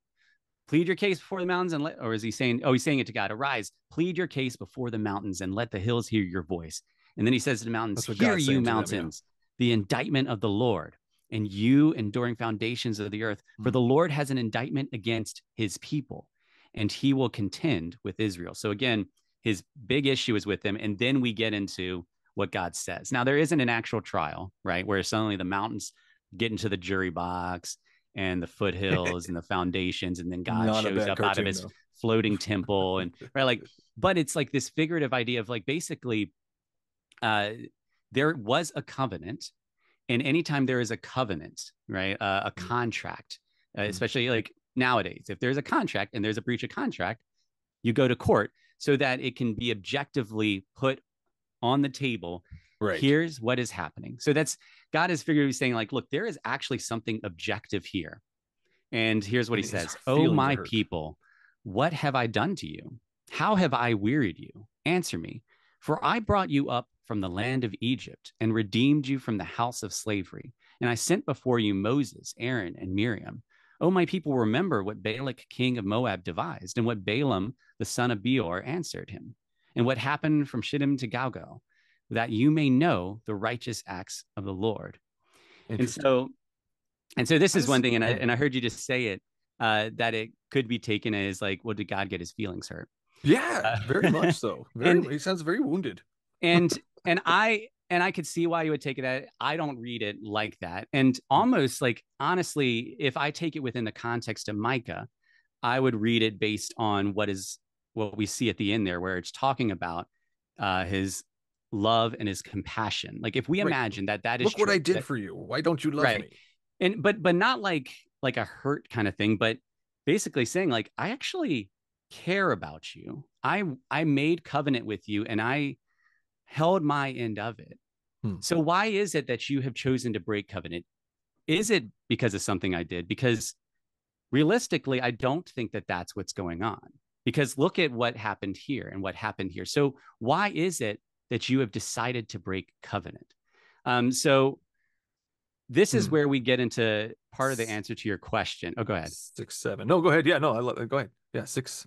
plead your case before the mountains and or is he saying, he's saying it to God. Arise, plead your case before the mountains and let the hills hear your voice. And then he says to the mountains, hear you mountains, the indictment of the Lord, and you enduring foundations of the earth. For the Lord has an indictment against his people, and he will contend with Israel. So again, his big issue is with them. And then we get into what God says. Now, there isn't an actual trial, right? Where suddenly the mountains get into the jury box and the foothills and the foundations. And then God shows up out of his floating temple. And but it's like this figurative idea of basically there was a covenant, And anytime there is a covenant, right, a contract, especially like nowadays, if there's a contract and there's a breach of contract, you go to court so that it can be objectively put on the table. Right. Here's what is happening. So that's God is figuratively saying, like, look, there is actually something objective here. And here's what he says. Oh, my people, what have I done to you? How have I wearied you? Answer me, for I brought you up from the land of Egypt and redeemed you from the house of slavery. And I sent before you Moses, Aaron, and Miriam. Oh, my people, remember what Balak, king of Moab, devised and what Balaam, the son of Beor, answered him, and what happened from Shittim to Gilgal, that you may know the righteous acts of the Lord. And so this is one thing, and I heard you just say it, that it could be taken as like, well, did God get his feelings hurt? Yeah, very much so. He sounds very wounded. And I could see why you would take it that. I don't read it like that. And almost like, honestly, if I take it within the context of Micah, I would read it based on what we see at the end there, where it's talking about his love and his compassion. Like, if we imagine that is look true, what I did for you. Why don't you love me? And but not like a hurt kind of thing, but basically saying like, I actually care about you. I made covenant with you and I held my end of it. So why is it that you have chosen to break covenant? Is it because of something I did? Because realistically, I don't think that that's what's going on, because look at what happened here and what happened here. So why is it that you have decided to break covenant? So this is where we get into part of the answer to your question. Oh, go ahead. 6, 7. No, go ahead. Yeah, no, I love it. Go ahead. Yeah, 6.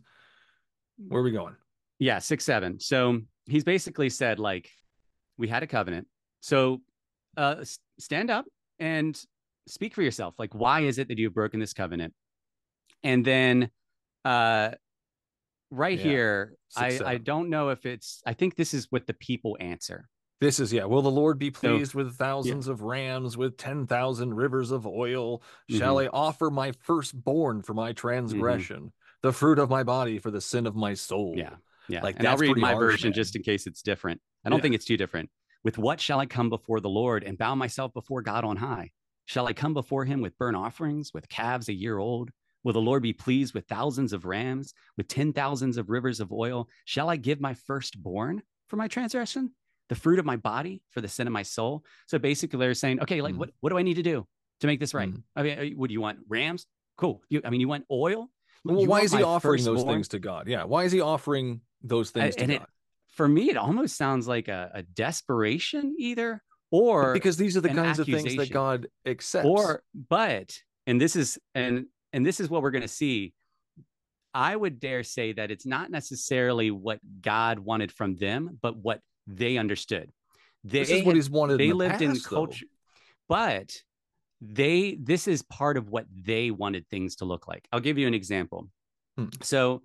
Where are we going? Yeah, 6, 7. So he's basically said, like, we had a covenant. So stand up and speak for yourself. Like, why is it that you've broken this covenant? And then here, 6, 7. I don't know if it's, I think this is what the people answer. This is, yeah. Will the Lord be pleased with thousands of rams, with 10,000 rivers of oil? Shall I offer my firstborn for my transgression, the fruit of my body for the sin of my soul? Yeah. Yeah. Like, and I'll read my version just in case it's different. I don't think it's too different. With what shall I come before the Lord and bow myself before God on high? Shall I come before him with burnt offerings, with calves a year old? Will the Lord be pleased with thousands of rams, with 10,000 of rivers of oil? Shall I give my firstborn for my transgression, the fruit of my body for the sin of my soul? So basically they're saying, okay, like what do I need to do to make this right? I mean, would you want rams? Cool. You want oil? Well, why is he offering those things to God? Yeah. Why is he offering those things to God? For me, it almost sounds like a desperation either, or because these are the kinds of things that God accepts. And this is what we're going to see. I would dare say that it's not necessarily what God wanted from them, but what they understood. This is what he's wanted. They lived in culture, but this is part of what they wanted things to look like. I'll give you an example. So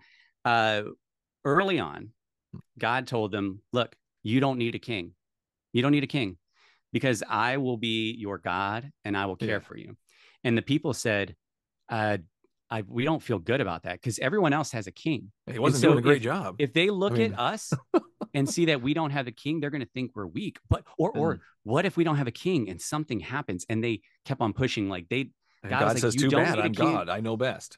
early on, God told them, look, you don't need a king. You don't need a king, because I will be your God and I will care for you. And the people said, we don't feel good about that, because everyone else has a king. He wasn't doing a great job. If they look at us and see that we don't have a king, they're going to think we're weak. But or what if we don't have a king and something happens? And they kept on pushing, like God says, too bad. I'm God. I know best.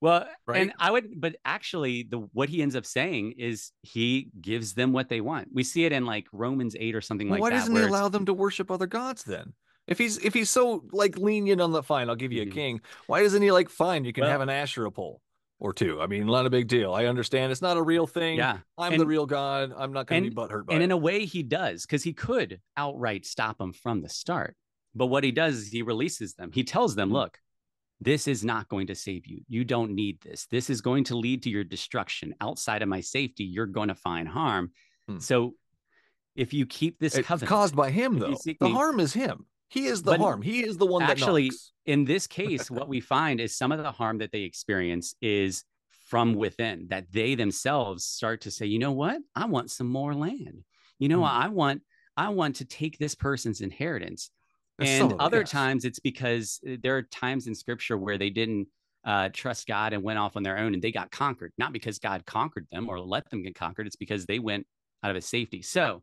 Well, and I would, but actually, what he ends up saying is he gives them what they want. We see it in like Romans 8 or something like that. Why doesn't he allow them to worship other gods then? If he's so like lenient on the fine, I'll give you a king. Why isn't he like, fine, you can have an Asherah pole or two? I mean, not a big deal. I understand it's not a real thing. Yeah. I'm the real God. I'm not going to be butthurt by it. And in a way he does, because he could outright stop them from the start. But what he does is he releases them. He tells them, look, this is not going to save you. You don't need this. This is going to lead to your destruction. Outside of my safety, you're going to find harm. So if you keep this covenant. Caused by him, though. The harm is him. He is the harm. He is the one that knocks. In this case, what we find is some of the harm that they experience is from within, that they themselves start to say, you know what? I want some more land. You know, I want to take this person's inheritance. And other times it's because there are times in scripture where they didn't trust God and went off on their own and they got conquered, not because God conquered them or let them get conquered. It's because they went out of his safety. So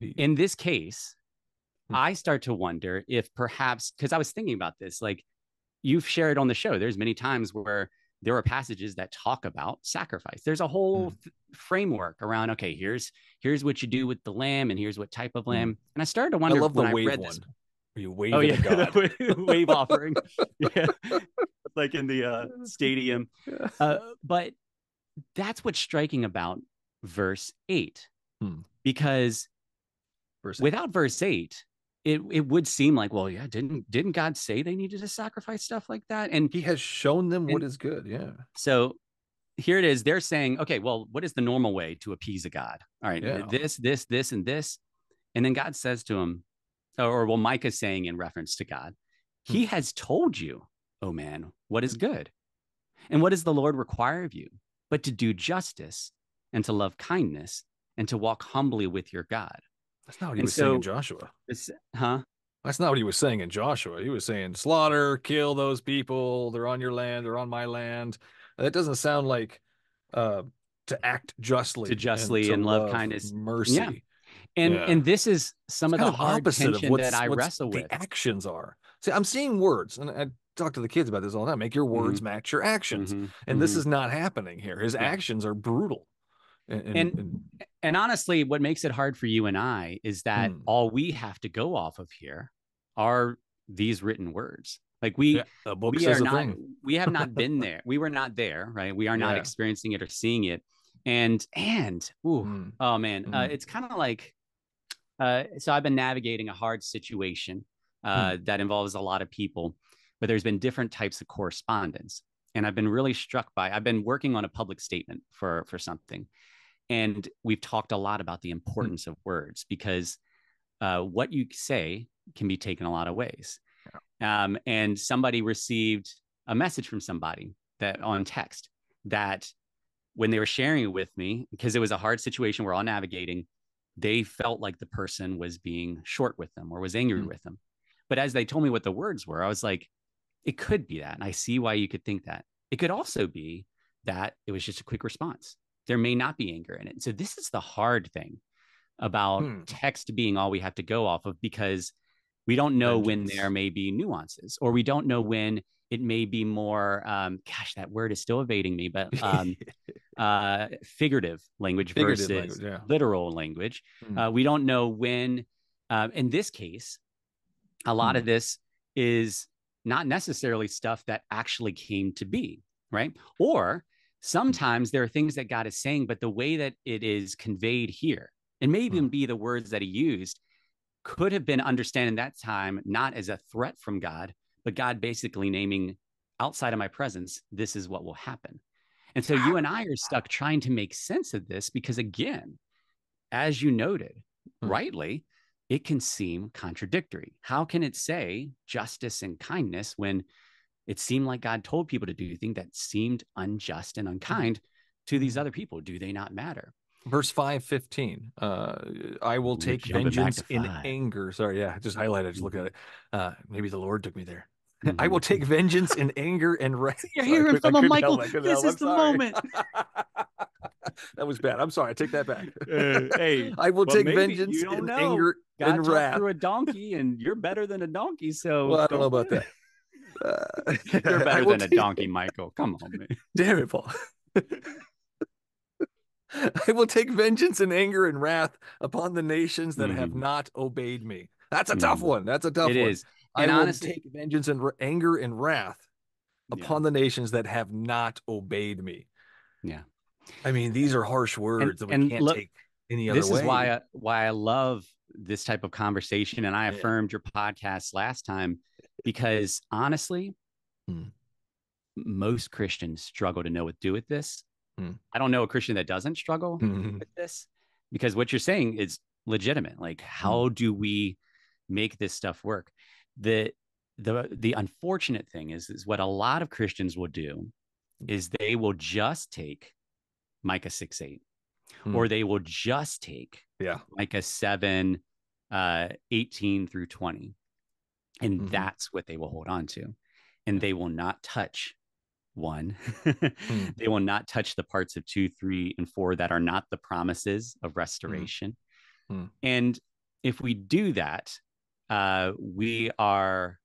in this case, I start to wonder if perhaps, because I was thinking about this, like you've shared on the show, there's many times where there are passages that talk about sacrifice. There's a whole framework around, okay, here's what you do with the lamb and here's what type of lamb. And I started to wonder, I love when the wave I read one. This. You wave oh, yeah. God. Wave offering. Yeah. Like in the stadium. But that's what's striking about verse 8. Because without verse 8, it would seem like, well, yeah, didn't God say they needed to sacrifice stuff like that? And he has shown them what is good. Yeah. So here it is. They're saying, okay, well, what is the normal way to appease a God? All right, yeah. This, and this. And then God says to him, or well, Micah's saying in reference to God, he has told you, oh man, what is good? And what does the Lord require of you? But to do justice and to love kindness and to walk humbly with your God. That's not what he was saying in Joshua. Huh? That's not what he was saying in Joshua. He was saying slaughter, kill those people. They're on your land. They're on my land. That doesn't sound like to act justly. To justly and love kindness. Mercy. Yeah. And this is some of the hard tension of that I wrestle with. The actions are. See, I'm seeing words, and I talk to the kids about this all the time. Make your words match your actions, and this is not happening here. His actions are brutal. And honestly, what makes it hard for you and I is that all we have to go off of here are these written words. Like we have not been there. We were not there, right? We are not experiencing it or seeing it. And oh man, it's kind of like. So I've been navigating a hard situation that involves a lot of people, but there's been different types of correspondence. And I've been really struck by, I've been working on a public statement for something. And we've talked a lot about the importance of words, because what you say can be taken a lot of ways. Yeah. And somebody received a message from somebody that on text that when they were sharing it with me, because it was a hard situation we're all navigating, they felt like the person was being short with them or was angry with them. But as they told me what the words were, I was like, it could be that. And I see why you could think that. It could also be that it was just a quick response. There may not be anger in it. So this is the hard thing about text being all we have to go off of, because we don't know when there may be nuances, or we don't know when it may be more, gosh, that word is still evading me, but figurative language versus literal language. We don't know when, in this case, a lot of this is not necessarily stuff that actually came to be, right? Or sometimes there are things that God is saying, but the way that it is conveyed here, and may even be the words that he used, could have been understood in that time, not as a threat from God, but God basically naming outside of my presence, this is what will happen. And so you and I are stuck trying to make sense of this, because again, as you noted rightly, it can seem contradictory. How can it say justice and kindness when it seemed like God told people to do things that seemed unjust and unkind to these other people? Do they not matter? Verse 5:15. I will take vengeance in anger. Sorry, yeah, I just highlighted. Just look at it. Maybe the Lord took me there. I will take vengeance in anger and wrath. You're hearing from a Michael. This is the moment. That was bad. I'm sorry. I take that back. Hey, I will take vengeance in anger and wrath. Through a donkey, and you're better than a donkey. So well, I don't know about that. You're better than a donkey, Michael. Come on, man. Damn it, Paul. I will take vengeance and anger and wrath upon the nations that have not obeyed me. That's a tough one. That's a tough one. It is. And I honestly, will take vengeance and anger and wrath upon the nations that have not obeyed me. Yeah. I mean, these are harsh words that we can't take any other way. This is why I love this type of conversation. And I affirmed your podcast last time, because honestly, most Christians struggle to know what to do with this. I don't know a Christian that doesn't struggle with this, because what you're saying is legitimate. Like, how do we make this stuff work? The unfortunate thing is what a lot of Christians will do is they will just take Micah 6:8, or they will just take Micah 7:18 through 20. And that's what they will hold on to. And they will not touch one. They will not touch the parts of 2, 3, and 4 that are not the promises of restoration. And if we do that, we are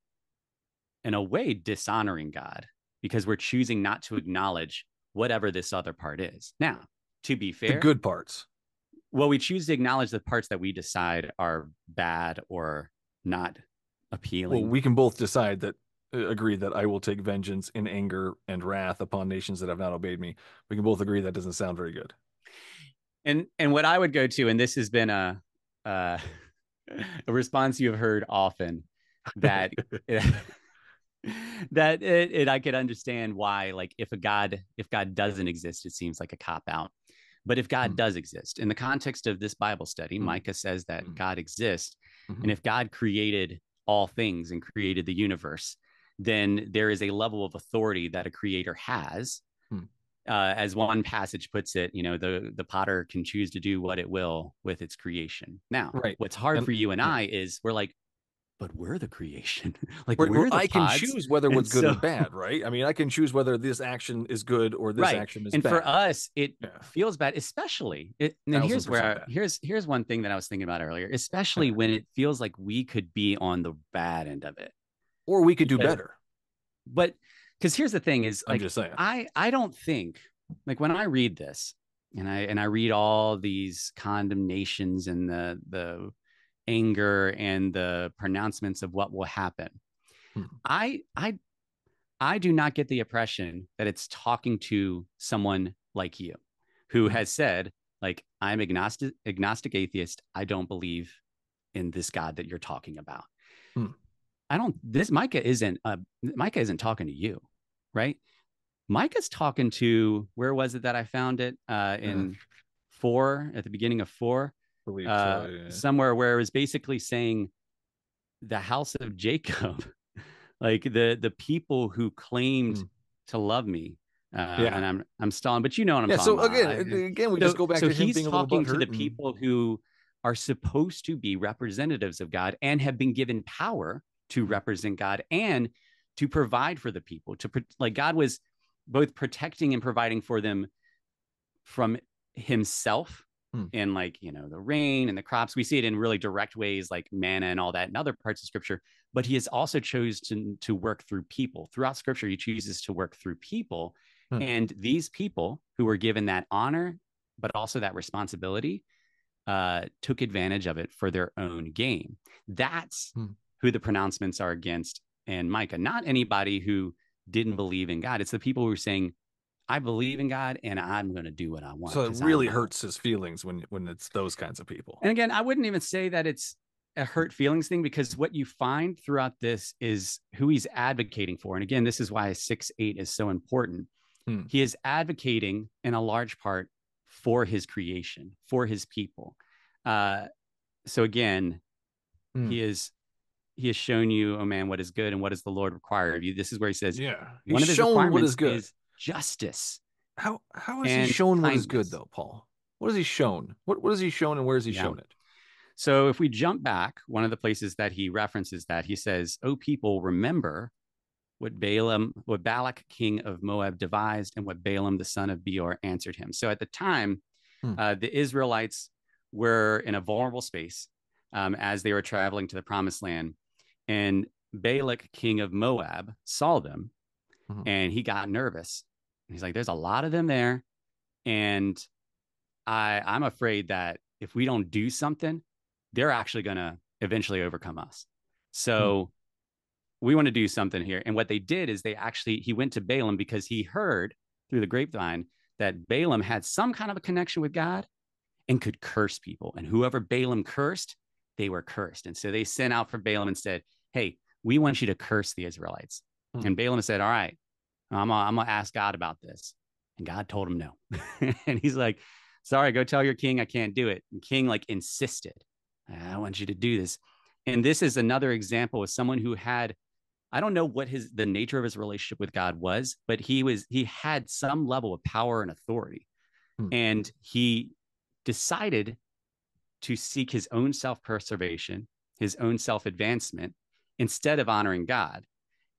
in a way dishonoring God because we're choosing not to acknowledge whatever this other part is. Now, to be fair, the good parts. Well, we choose to acknowledge the parts that we decide are bad or not appealing. Well, we can both decide that, agree that I will take vengeance in anger and wrath upon nations that have not obeyed me. We can both agree that doesn't sound very good. And what I would go to, and this has been a response you have heard often, that I could understand why, like, if God doesn't exist, it seems like a cop out. But if God does exist, in the context of this Bible study, Micah says that God exists, and if God created all things and created the universe, then there is a level of authority that a creator has. As one passage puts it, you know, the potter can choose to do what it will with its creation. Now, what's hard for you and I is we're like, but we're the creation. Like, we're the pods, can choose whether what's good or bad, right? I mean, I can choose whether this action is good or this action is bad. And for us, it feels bad, especially. And here's where here's one thing that I was thinking about earlier, especially when it feels like we could be on the bad end of it, or we could do better. But because here's the thing: is like, I'm just saying, I don't think, like, when I read this and I read all these condemnations and the anger and the pronouncements of what will happen, I do not get the impression that it's talking to someone like you who has said, like, I'm agnostic atheist, I don't believe in this God that you're talking about. Micah isn't talking to you, right? Micah's talking to, where was it that I found it, in 4, at the beginning of 4, somewhere, where it was basically saying the house of Jacob, like the people who claimed to love me. And I'm stalling, but you know what I'm talking about. Again, we just go back to him being a little butthurt. He's talking to the people who are supposed to be representatives of God and have been given power to represent God and to provide for the people. Like, God was both protecting and providing for them from himself. And, like, you know, the rain and the crops, we see it in really direct ways, like manna and all that in other parts of Scripture. But he has also chose to work through people. Throughout Scripture, he chooses to work through people. And these people who were given that honor, but also that responsibility, took advantage of it for their own gain. That's who the pronouncements are against in Micah, not anybody who didn't believe in God. It's the people who are saying, I believe in God and I'm going to do what I want. So it really hurts his feelings when it's those kinds of people. And again, I wouldn't even say that it's a hurt feelings thing, because what you find throughout this is who he's advocating for. And again, this is why 6:8 is so important. He is advocating in a large part for his creation, for his people. So again, he has shown you, oh man, what is good and what does the Lord require of you. This is where he says, one of his requirements what is good. Is justice. How is he shown what is good, though, Paul? What is he shown? What is he shown, and where is he shown it? So if we jump back, one of the places that he references that, he says, "O people, remember what Balak, king of Moab, devised, and what Balaam, the son of Beor, answered him." So at the time, the Israelites were in a vulnerable space as they were traveling to the Promised Land, and Balak, king of Moab, saw them. And he got nervous. He's like, there's a lot of them there. And I'm afraid that if we don't do something, they're actually going to eventually overcome us. So we want to do something here. And what they did is he went to Balaam, because he heard through the grapevine that Balaam had some kind of a connection with God and could curse people. And whoever Balaam cursed, they were cursed. And so they sent out for Balaam and said, hey, we want you to curse the Israelites. And Balaam said, all right, I'm going to ask God about this. And God told him no. And he's like, sorry, go tell your king I can't do it. And king, like, insisted, I want you to do this. And this is another example of someone who had, I don't know what the nature of his relationship with God was, but he had some level of power and authority. And he decided to seek his own self-preservation, his own self-advancement, instead of honoring God.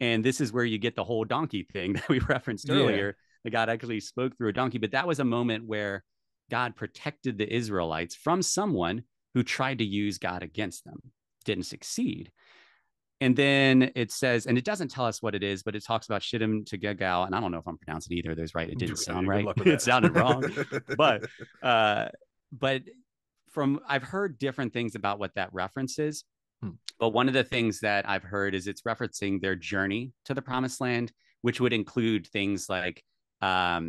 And this is where you get the whole donkey thing that we referenced earlier. That God actually spoke through a donkey. But that was a moment where God protected the Israelites from someone who tried to use God against them. didn't succeed. And then it says, and it doesn't tell us what it is, but it talks about Shittim to Gilgal. And I don't know if I'm pronouncing either of those right. It didn't sound right. It sounded wrong. But from, I've heard different things about what that reference is. But one of the things that I've heard is it's referencing their journey to the promised land, which would include things like, I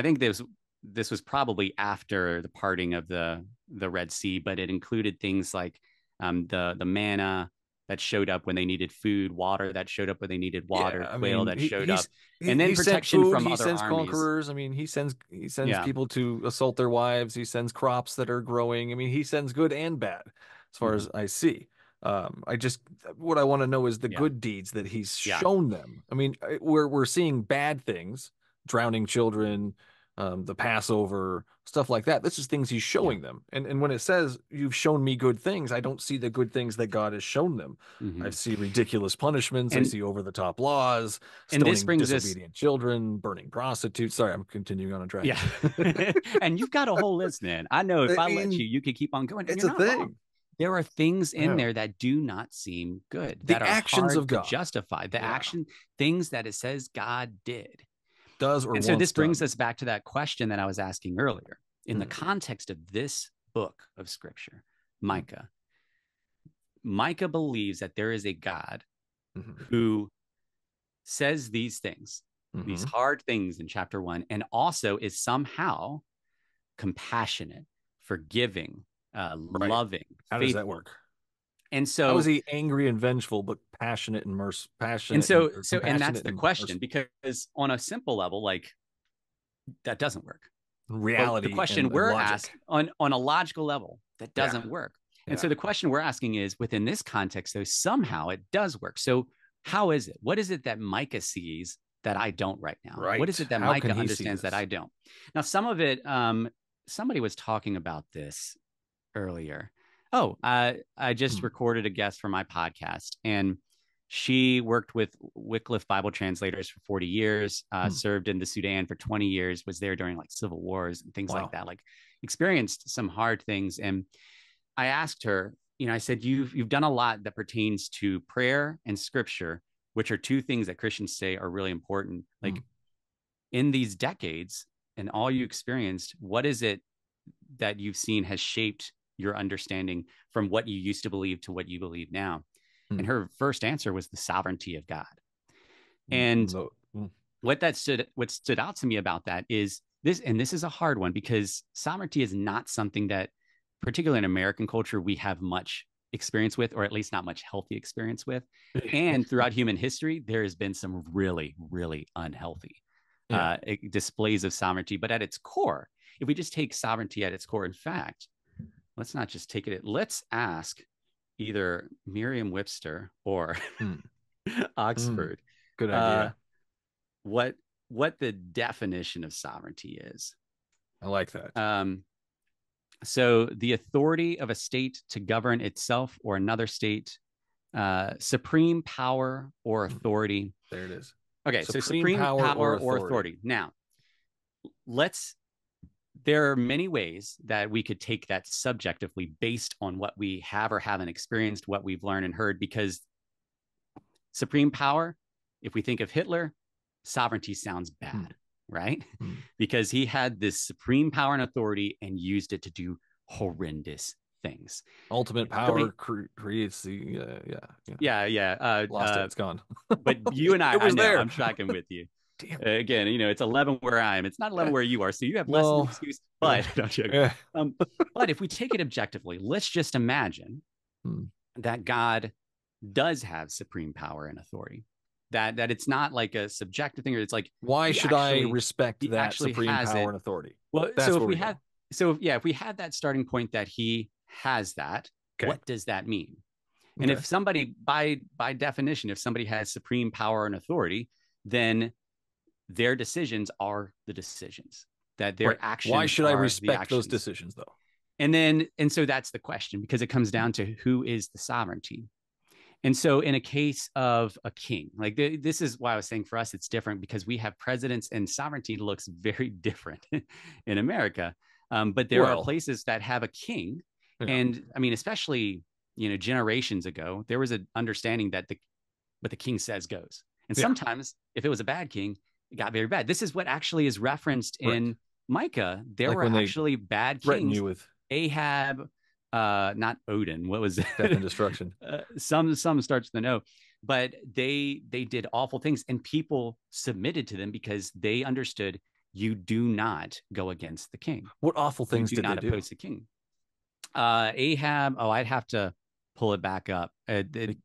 think this was probably after the parting of the Red Sea, but it included things like the manna that showed up when they needed food, water that showed up when they needed water, quail that showed up, and then protection from other armies. He sends conquerors. I mean, he sends people to assault their wives. He sends crops that are growing. I mean, he sends good and bad, as far as I see. I just, what I want to know is the good deeds that he's shown them. I mean, we're seeing bad things, drowning children, the Passover, stuff like that. This is things he's showing them. And when it says you've shown me good things, I don't see the good things that God has shown them. Mm-hmm. I see ridiculous punishments. I see over the top laws, stoning disobedient children, burning prostitutes. Sorry, I'm continuing on a track. Yeah. And you've got a whole list, man. I know if I let you, you could keep on going. It's a thing. Wrong. There are things in there that do not seem good. The actions of God justify the action, things that it says God did. Does or won't. And so this brings us back to that question that I was asking earlier. In the context of this book of scripture, Micah believes that there is a God who says these things, these hard things in chapter 1, and also is somehow compassionate, forgiving, loving. How does that work? And so how is he angry and vengeful, but passionate and merciful? And that's the question, because on a simple level, like, that doesn't work. Reality. The question we're asked on a logical level, that doesn't work. And so the question we're asking is, within this context, though, somehow it does work. So how is it? What is it that Micah sees that I don't right now? Right. What is it that Micah understands that I don't? Now, some of it, somebody was talking about this earlier. I just recorded a guest for my podcast, and she worked with Wycliffe Bible Translators for 40 years, served in the Sudan for 20 years, was there during like civil wars and things like that, like experienced some hard things. And I asked her, you know, I said, you've done a lot that pertains to prayer and scripture, which are two things that Christians say are really important. Like in these decades and all you experienced, what is it that you've seen has shaped your understanding from what you used to believe to what you believe now? And her first answer was the sovereignty of God. And what stood out to me about that is this, and this is a hard one, because sovereignty is not something that, particularly in American culture, we have much experience with, or at least not much healthy experience with. And throughout human history, there has been some really, really unhealthy displays of sovereignty. But at its core, if we just take sovereignty at its core, in fact, let's not just take it. Let's ask either Merriam-Webster or Oxford good idea. What the definition of sovereignty is. I like that. So the authority of a state to govern itself or another state, supreme power or authority. There it is. Okay, so supreme power or authority. Now, there are many ways that we could take that subjectively based on what we have or haven't experienced, what we've learned and heard, because supreme power, if we think of Hitler, sovereignty sounds bad, right? Because he had this supreme power and authority and used it to do horrendous things. Ultimate power creates the, lost it, it's gone. But you and I know, I'm tracking with you. Damn. Again, you know, it's 11 where I am. It's not 11 where you are, so you have less of an excuse. But, but if we take it objectively, let's just imagine that God does have supreme power and authority. That it's not like a subjective thing, or it's like, why should I respect that supreme power and authority? Well, that's if we had that starting point that he has that, what does that mean? And if somebody, by definition, if somebody has supreme power and authority, then their decisions are the decisions that their actions. Why should I respect those decisions, though? And so that's the question, because it comes down to who is the sovereignty. And so in a case of a king, like this is why I was saying for us, it's different, because we have presidents and sovereignty looks very different in America. But there are places that have a king. And I mean, especially you know, generations ago, there was an understanding that what the king says goes. And sometimes if it was a bad king, it got very bad. This is what actually is referenced in Micah. There like were actually bad kings. You with Ahab, not Odin. What was that? Death and destruction. Some starts to know, but they did awful things, and people submitted to them because they understood you do not go against the king. What awful things did they do? Not oppose the king. Ahab. Oh, I'd have to pull it back up. It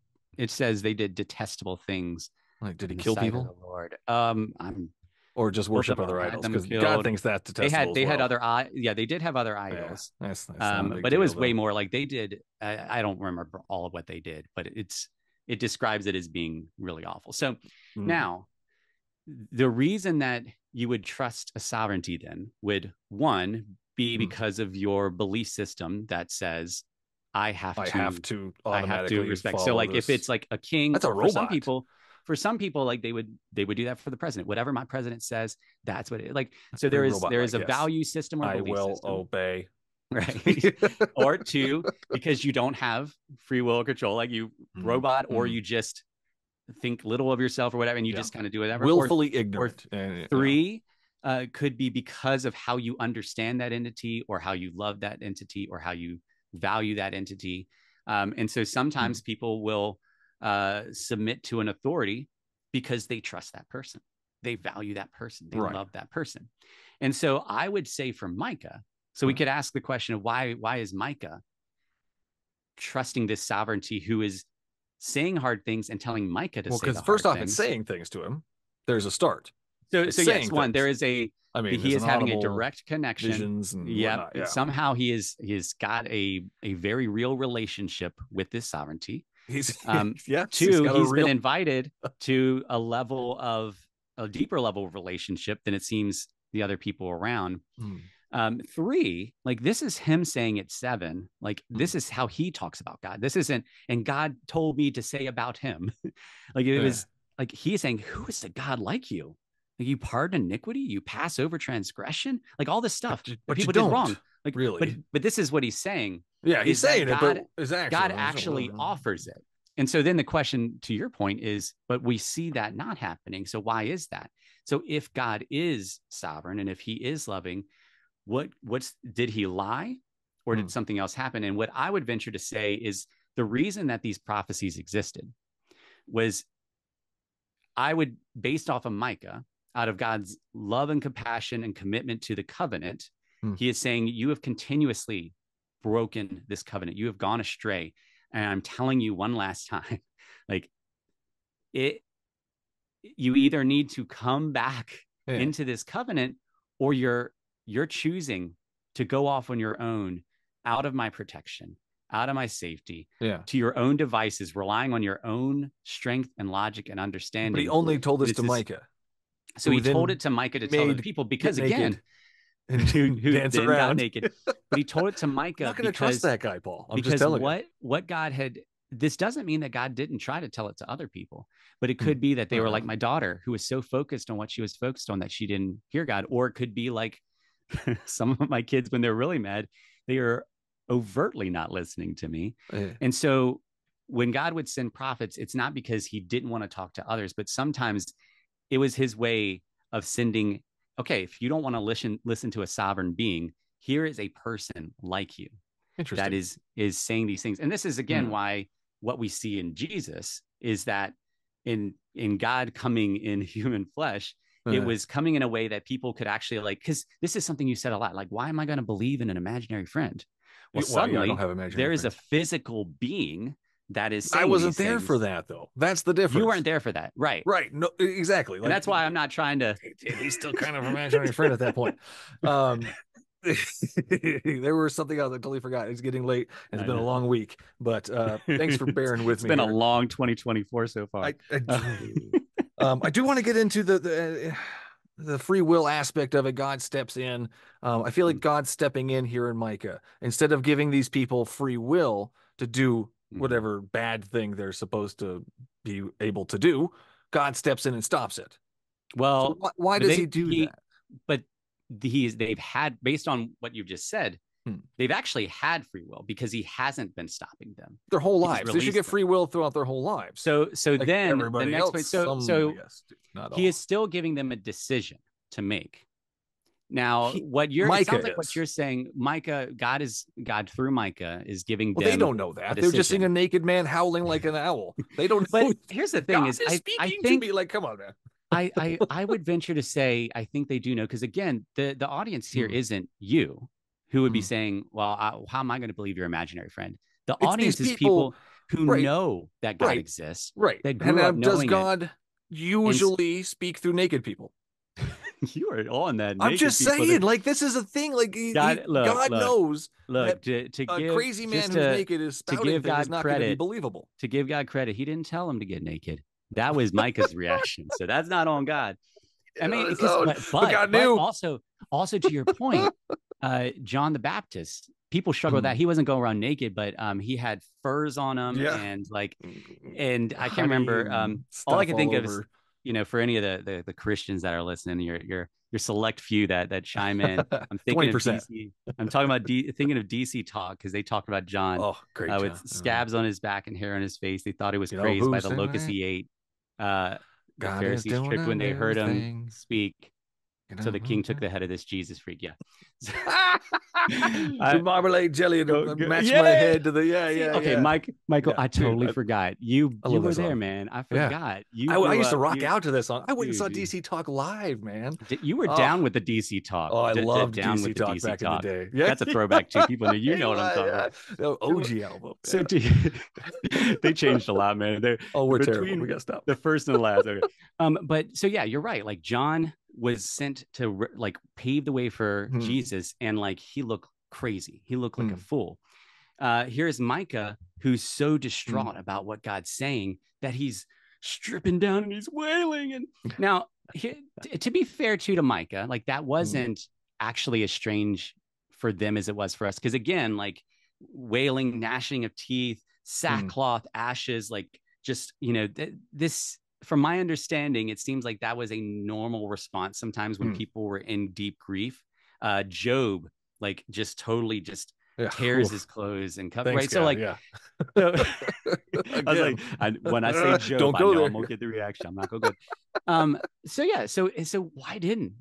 says they did detestable things. Like, did he kill people? The Lord. Or just worship other idols, because God thinks that's detestable. They had other, they did have other idols. Yeah, but it was way more like they did. I don't remember all of what they did, but it describes it as being really awful. So now, the reason that you would trust a sovereignty then would one be because of your belief system that says I have to respect. So like if it's like a king, that's a robot. For some people, like they would do that for the president. Whatever my president says, that's what it like. So there is a value system or belief system. I will obey. Right. Or two, because you don't have free will or control, like you robot, or you just think little of yourself or whatever, and you just kind of do whatever. Willfully ignorant. Or three could be because of how you understand that entity, or how you love that entity, or how you value that entity. And so sometimes people will submit to an authority because they trust that person. They value that person. They love that person. And so I would say for Micah, so we could ask the question of why is Micah trusting this sovereignty who is saying hard things and telling Micah to say the hard things? Well, because first off, it's saying things to him. There's a start. So yes, one, there is a, I mean, he is having a direct connection. Yeah. Somehow he's got a very real relationship with this sovereignty. He's been invited to a deeper level of relationship than it seems the other people around. Three, like this is him saying at 7, like this is how he talks about God. This isn't, and God told me to say about him. Like it was like, he's saying, who is a God like you? Like you pardon iniquity, you pass over transgression, like all this stuff, but people did wrong. Like really, but this is what he's saying. Yeah, he's saying God, it, but actually, God actually offers it. And so then the question to your point is, but we see that not happening. So why is that? So if God is sovereign and if he is loving, did he lie or did something else happen? And what I would venture to say is the reason that these prophecies existed was based off of Micah, out of God's love and compassion and commitment to the covenant, he is saying you have continuously broken this covenant. You have gone astray. And I'm telling you one last time, like you either need to come back into this covenant, or you're choosing to go off on your own, out of my protection, out of my safety, to your own devices, relying on your own strength and logic and understanding. But he only told this to Micah. So he told it to Micah to tell the people, because again, who dance around naked, but he told it to Micah. I'm not going to trust that guy, Paul. I'm just telling you. What God had, this doesn't mean that God didn't try to tell it to other people, but it could be that they were like my daughter, who was so focused on what she was focused on that she didn't hear God. Or it could be like some of my kids, when they're really mad, they are overtly not listening to me. And so when God would send prophets, it's not because he didn't want to talk to others, but sometimes it was his way of sending, okay, if you don't want to listen to a sovereign being, here is a person like you that is saying these things. And this is, again, why what we see in Jesus is that in God coming in human flesh, it was coming in a way that people could actually like, because this is something you said a lot, like, why am I going to believe in an imaginary friend? Well, suddenly there is a physical being that is saying I wasn't there for that, though. That's the difference. You weren't there for that. Right. No, exactly. Like, and that's why I'm not trying to. He's still kind of an imaginary friend at that point. There was something else I totally forgot. It's getting late. And it's been a long week, but thanks for bearing with me. It's been a long 2024 so far. I do want to get into the free will aspect of it. God steps in. I feel like God's stepping in here in Micah. Instead of giving these people free will to do whatever bad thing they're supposed to be able to do, God steps in and stops it. Well, so why does he do that? But they've had, based on what you've just said, They've actually had free will because he hasn't been stopping them their whole lives. They should get free will throughout their whole lives. So like then the next point, he is still giving them a decision to make. Now, what you're saying, Micah, God through Micah is giving them. Well, they don't know that. They're just seeing a naked man howling like an owl. They don't. But here's the thing: I think, to me, like, come on, man. I would venture to say I think they do know, because again, the audience here isn't you, who would be saying, "Well, how am I going to believe your imaginary friend?" The audience is people who know that God exists, right? That grew up knowing. Does God usually speak through naked people? You are on that. I'm just saying, like, this is a thing. Like, God knows. Look, to give a crazy man who's naked is spouting things not going to be believable. To give God credit, he didn't tell him to get naked. That was Micah's reaction. So that's not on God. I mean, but God knew. But also to your point, John the Baptist. People struggle with that. He wasn't going around naked, but he had furs on him, and I can't remember. All I can think of is, you know, for any of the Christians that are listening, your select few that chime in. I'm thinking 20%. I'm talking about thinking of DC Talk, because they talked about John with scabs on his back and hair on his face. They thought he was crazed by the locusts he ate. The Pharisees tricked when they heard him speak. So the king took the head of this Jesus freak. Yeah. Marmalade jelly and match my head to the Michael, I totally forgot. You were there, man. I forgot. I used to rock out to this song. I went and saw DC Talk live, man. You were down with the DC Talk. Oh, I loved DC Talk back in the day. That's a throwback to people. You know what I'm talking about. OG album. So they changed a lot, man. Oh, we're terrible. We got to stop. The first and the last. But so yeah, you're right. Like John was sent to like pave the way for Jesus, and like he looked crazy, he looked like a fool. Here's Micah, who's so distraught about what God's saying that he's stripping down and he's wailing. And now to be fair to Micah, like that wasn't actually as strange for them as it was for us, because again, like wailing, gnashing of teeth, sackcloth, ashes, like just, you know, this. From my understanding, it seems like that was a normal response sometimes when people were in deep grief. Job, like, just totally just tears his clothes and covers. Right, God, so like, so, I was like, when I say Job, don't go there. I won't get the reaction. I'm not gonna go. So yeah. So why didn't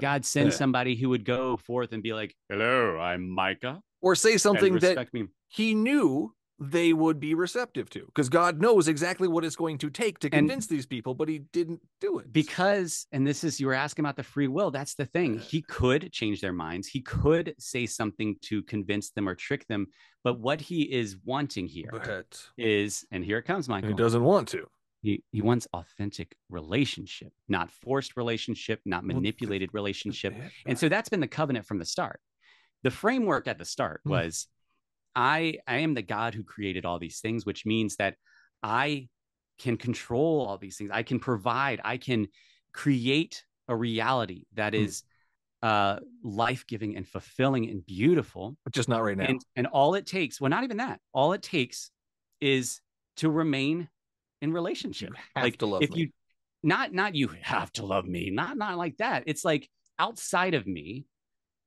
God send somebody who would go forth and be like, "Hello, I'm Micah," or say something that he knew they would be receptive to, because God knows exactly what it's going to take to convince these people, but he didn't do it. Because, and this is, you were asking about the free will. That's the thing. He could change their minds. He could say something to convince them or trick them. But what he is wanting here is, and here it comes, Michael. He doesn't want to. He wants authentic relationship, not forced relationship, not manipulated relationship. And so that's been the covenant from the start. The framework at the start was, I am the God who created all these things, which means that I can control all these things. I can provide, I can create a reality that is life-giving and fulfilling and beautiful. But just not right now. And all it takes, well, not even that. All it takes is to remain in relationship. You have to love me. Not you have to love me. Not like that. It's like outside of me,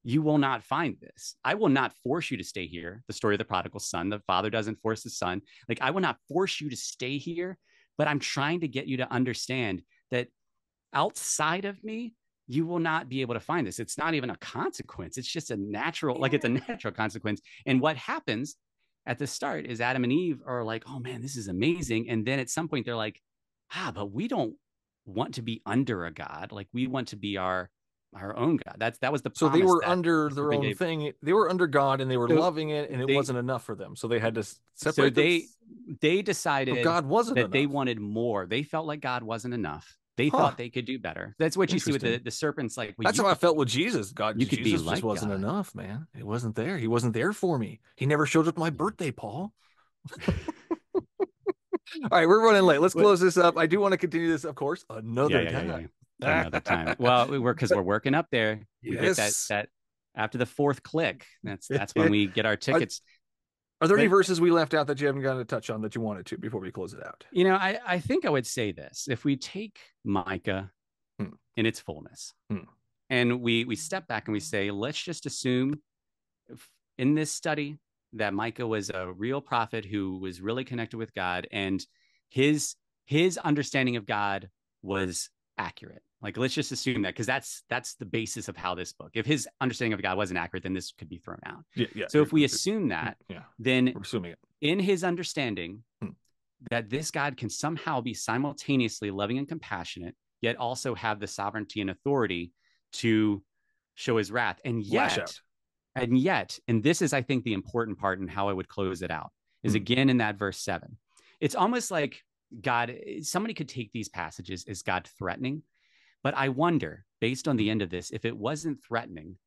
you will not find this. I will not force you to stay here. The story of the prodigal son, the father doesn't force the son. Like, I will not force you to stay here, but I'm trying to get you to understand that outside of me, you will not be able to find this. It's not even a consequence. It's just a natural, like it's a natural consequence. And what happens at the start is Adam and Eve are like, oh man, this is amazing. And then at some point they're like, but we don't want to be under a God. Like, we want to be our own God. That was the promise. So they were under their own thing. They were under God, and they were loving it, and it wasn't enough for them. So they had to separate. So they decided God wasn't that enough. They wanted more. They felt like God wasn't enough. They thought they could do better. That's what you see with the serpent's like. Well, that's how I felt with Jesus. Jesus just wasn't enough, man. It wasn't there. He wasn't there for me. He never showed up my birthday, Paul. All right, we're running late. Let's close this up. I do want to continue this, of course, another time. Another time. Well, we're working up there. We get that after the fourth click. That's when we get our tickets. Are there any verses we left out that you haven't gotten a touch on that you wanted to before we close it out? You know, I think I would say this: if we take Micah in its fullness, and we step back and we say, let's just assume in this study that Micah was a real prophet who was really connected with God, and his understanding of God was accurate. Like, let's just assume that, because that's the basis of how this book, if his understanding of God wasn't accurate, then this could be thrown out. So if we assume that, then we're assuming it. In his understanding that this God can somehow be simultaneously loving and compassionate, yet also have the sovereignty and authority to show his wrath. And yet, and this is, I think, the important part and how I would close it out, is again in that verse 7. It's almost like God, somebody could take these passages as God threatening. But I wonder, based on the end of this, if it wasn't threatening,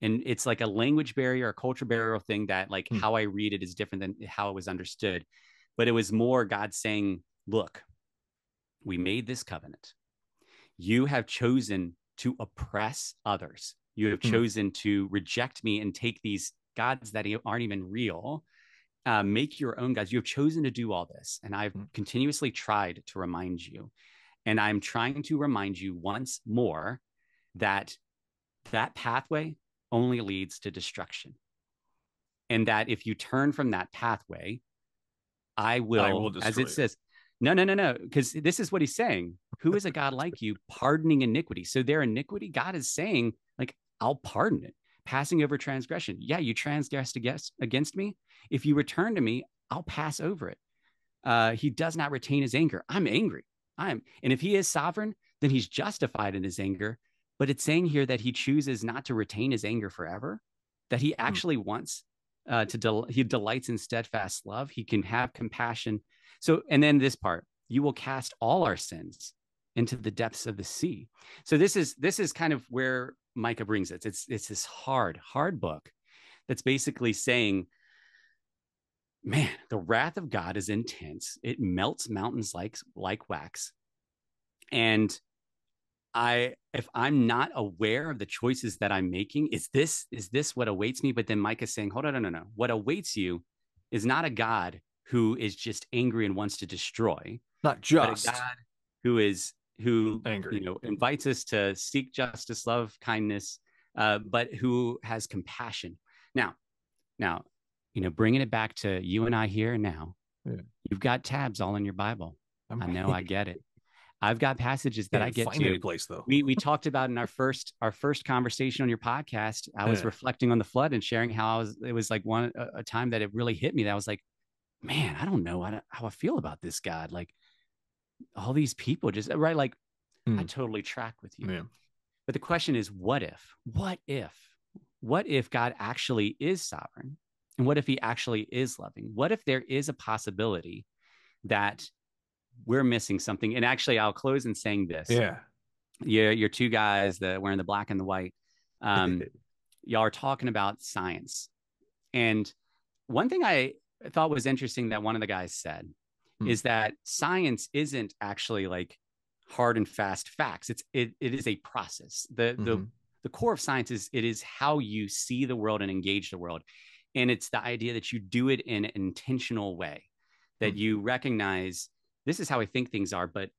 and it's like a language barrier, a culture barrier thing that, like, how I read it is different than how it was understood. But it was more God saying, look, we made this covenant. You have chosen to oppress others. You have chosen to reject me and take these gods that aren't even real, make your own gods. You have chosen to do all this. And I've continuously tried to remind you. And I'm trying to remind you once more that that pathway only leads to destruction. And that if you turn from that pathway, I will as it says, no, because this is what he's saying. Who is a God like you, pardoning iniquity? So their iniquity, God is saying, like, I'll pardon it, passing over transgression. Yeah, you transgressed against me. If you return to me, I'll pass over it. He does not retain his anger. I'm angry. And if he is sovereign, then he's justified in his anger. But it's saying here that he chooses not to retain his anger forever, that he actually wants he delights in steadfast love. He can have compassion. So, and then this part, you will cast all our sins into the depths of the sea. So this is kind of where Micah brings it. It's this hard book that's basically saying, man, the wrath of God is intense. It melts mountains like wax. And if I'm not aware of the choices that I'm making, is this what awaits me? But then Micah's saying, hold on, no. What awaits you is not a God who is just angry and wants to destroy. Not just. But a God who is angry, invites us to seek justice, love, kindness, but who has compassion. Now, bringing it back to you and I here and now, you've got tabs all in your Bible. I know, I get it. I've got passages that I get to. Place, though. We talked about in our first conversation on your podcast, I was reflecting on the flood and sharing how it was like a time that it really hit me. That I was like, man, I don't know how I feel about this God. Like, all these people just, right? Like, I totally track with you. Yeah. But the question is, what if God actually is sovereign? And what if he actually is loving? What if there is a possibility that we're missing something? And actually, I'll close in saying this. You're two guys that wearing the black and the white. Y'all are talking about science. And one thing I thought was interesting that one of the guys said is that science isn't actually like hard and fast facts. It is a process. The core of science is it is how you see the world and engage the world. And it's the idea that you do it in an intentional way, that you recognize this is how I think things are, but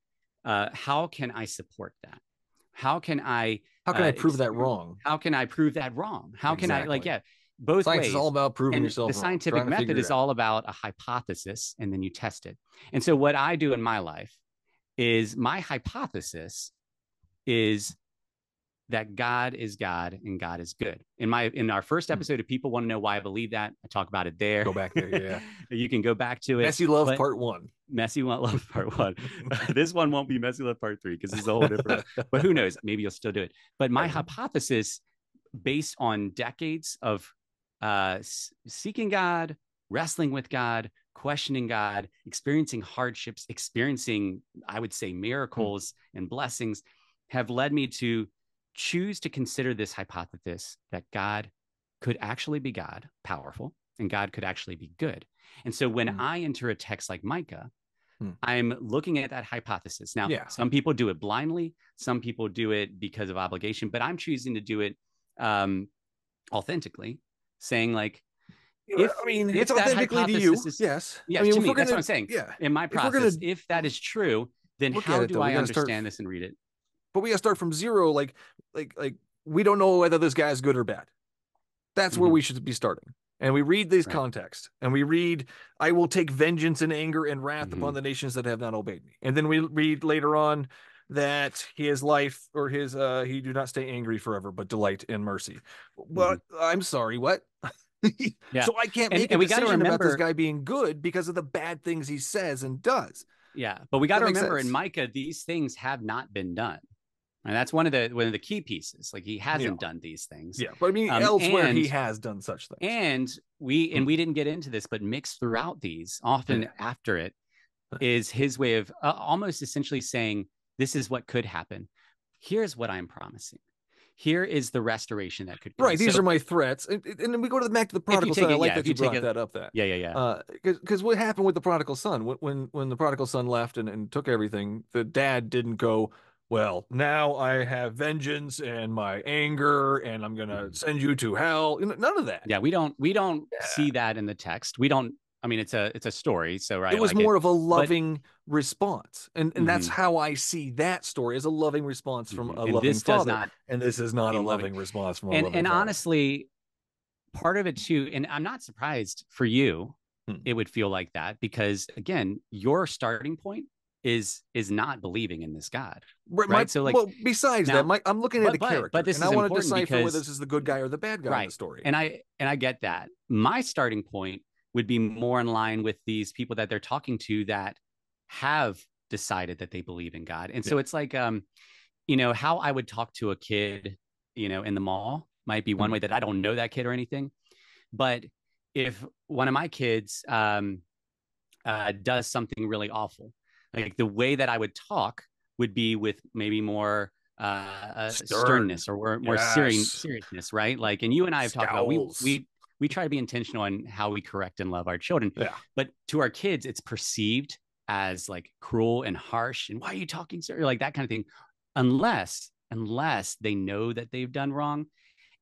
how can I support that? How can I prove that wrong? How can I prove that wrong? How can I both science ways. Is all about proving yourself wrong. The scientific method is all about a hypothesis and then you test it. And so what I do in my life is my hypothesis is that God is God and God is good. In our first episode, if people want to know why I believe that, I talk about it there. Go back there, yeah. You can go back to it. Messy Love Part 1. Messy Love Part 1. This one won't be Messy Love Part 3 because it's a whole different. But who knows? Maybe you'll still do it. But my hypothesis, based on decades of seeking God, wrestling with God, questioning God, experiencing hardships, experiencing, I would say, miracles and blessings, have led me to choose to consider this hypothesis that God could actually be God, powerful, and God could actually be good. And so when I enter a text like Micah, I'm looking at that hypothesis. Now, some people do it blindly. Some people do it because of obligation, but I'm choosing to do it authentically, saying like, if it's authentically to you, to me, that's what I'm saying. Yeah. In my process, if that is true, then how do I understand this and read it? But we gotta start from zero. Like we don't know whether this guy is good or bad. That's where we should be starting. And we read these contexts, and we read, I will take vengeance and anger and wrath upon the nations that have not obeyed me. And then we read later on that his life, or his, he do not stay angry forever, but delight in mercy. Well, I'm sorry, what? So I can't make a decision about this guy being good because of the bad things he says and does. Yeah, but we got to remember in Micah, these things have not been done. And that's one of the key pieces. Like, he hasn't done these things. Yeah, but I mean, elsewhere he has done such things. And we didn't get into this, but mixed throughout these, often after it, is his way of almost essentially saying, this is what could happen. Here's what I'm promising. Here is the restoration that could come. Right, these are my threats. And then we go to back to the prodigal son. I like that you brought that up. Because what happened with the prodigal son? When the prodigal son left and took everything, the dad didn't go, well, now I have vengeance and my anger, and I'm going to send you to hell. None of that. Yeah, we don't see that in the text. We don't. I mean, it's a story. So right, it was like more of a loving response, and that's how I see that story, as a loving response from a loving father. And this is not a loving response from a loving father. And honestly, part of it too. And I'm not surprised for you. It would feel like that because, again, your starting point is not believing in this God, right? So, like, well, besides now, that, I'm looking at the character, but this and is I want to decipher whether this is the good guy or the bad guy in the story. And I get that. My starting point would be more in line with these people that they're talking to that have decided that they believe in God, and so it's like, how I would talk to a kid, in the mall might be one way that I don't know that kid or anything, but if one of my kids does something really awful. Like, the way that I would talk would be with maybe more sternness or more seriousness, right? Like, and you and I have talked about, we try to be intentional on how we correct and love our children. Yeah. But to our kids, it's perceived as like cruel and harsh. And why are you talking, sir? Like, that kind of thing, unless they know that they've done wrong.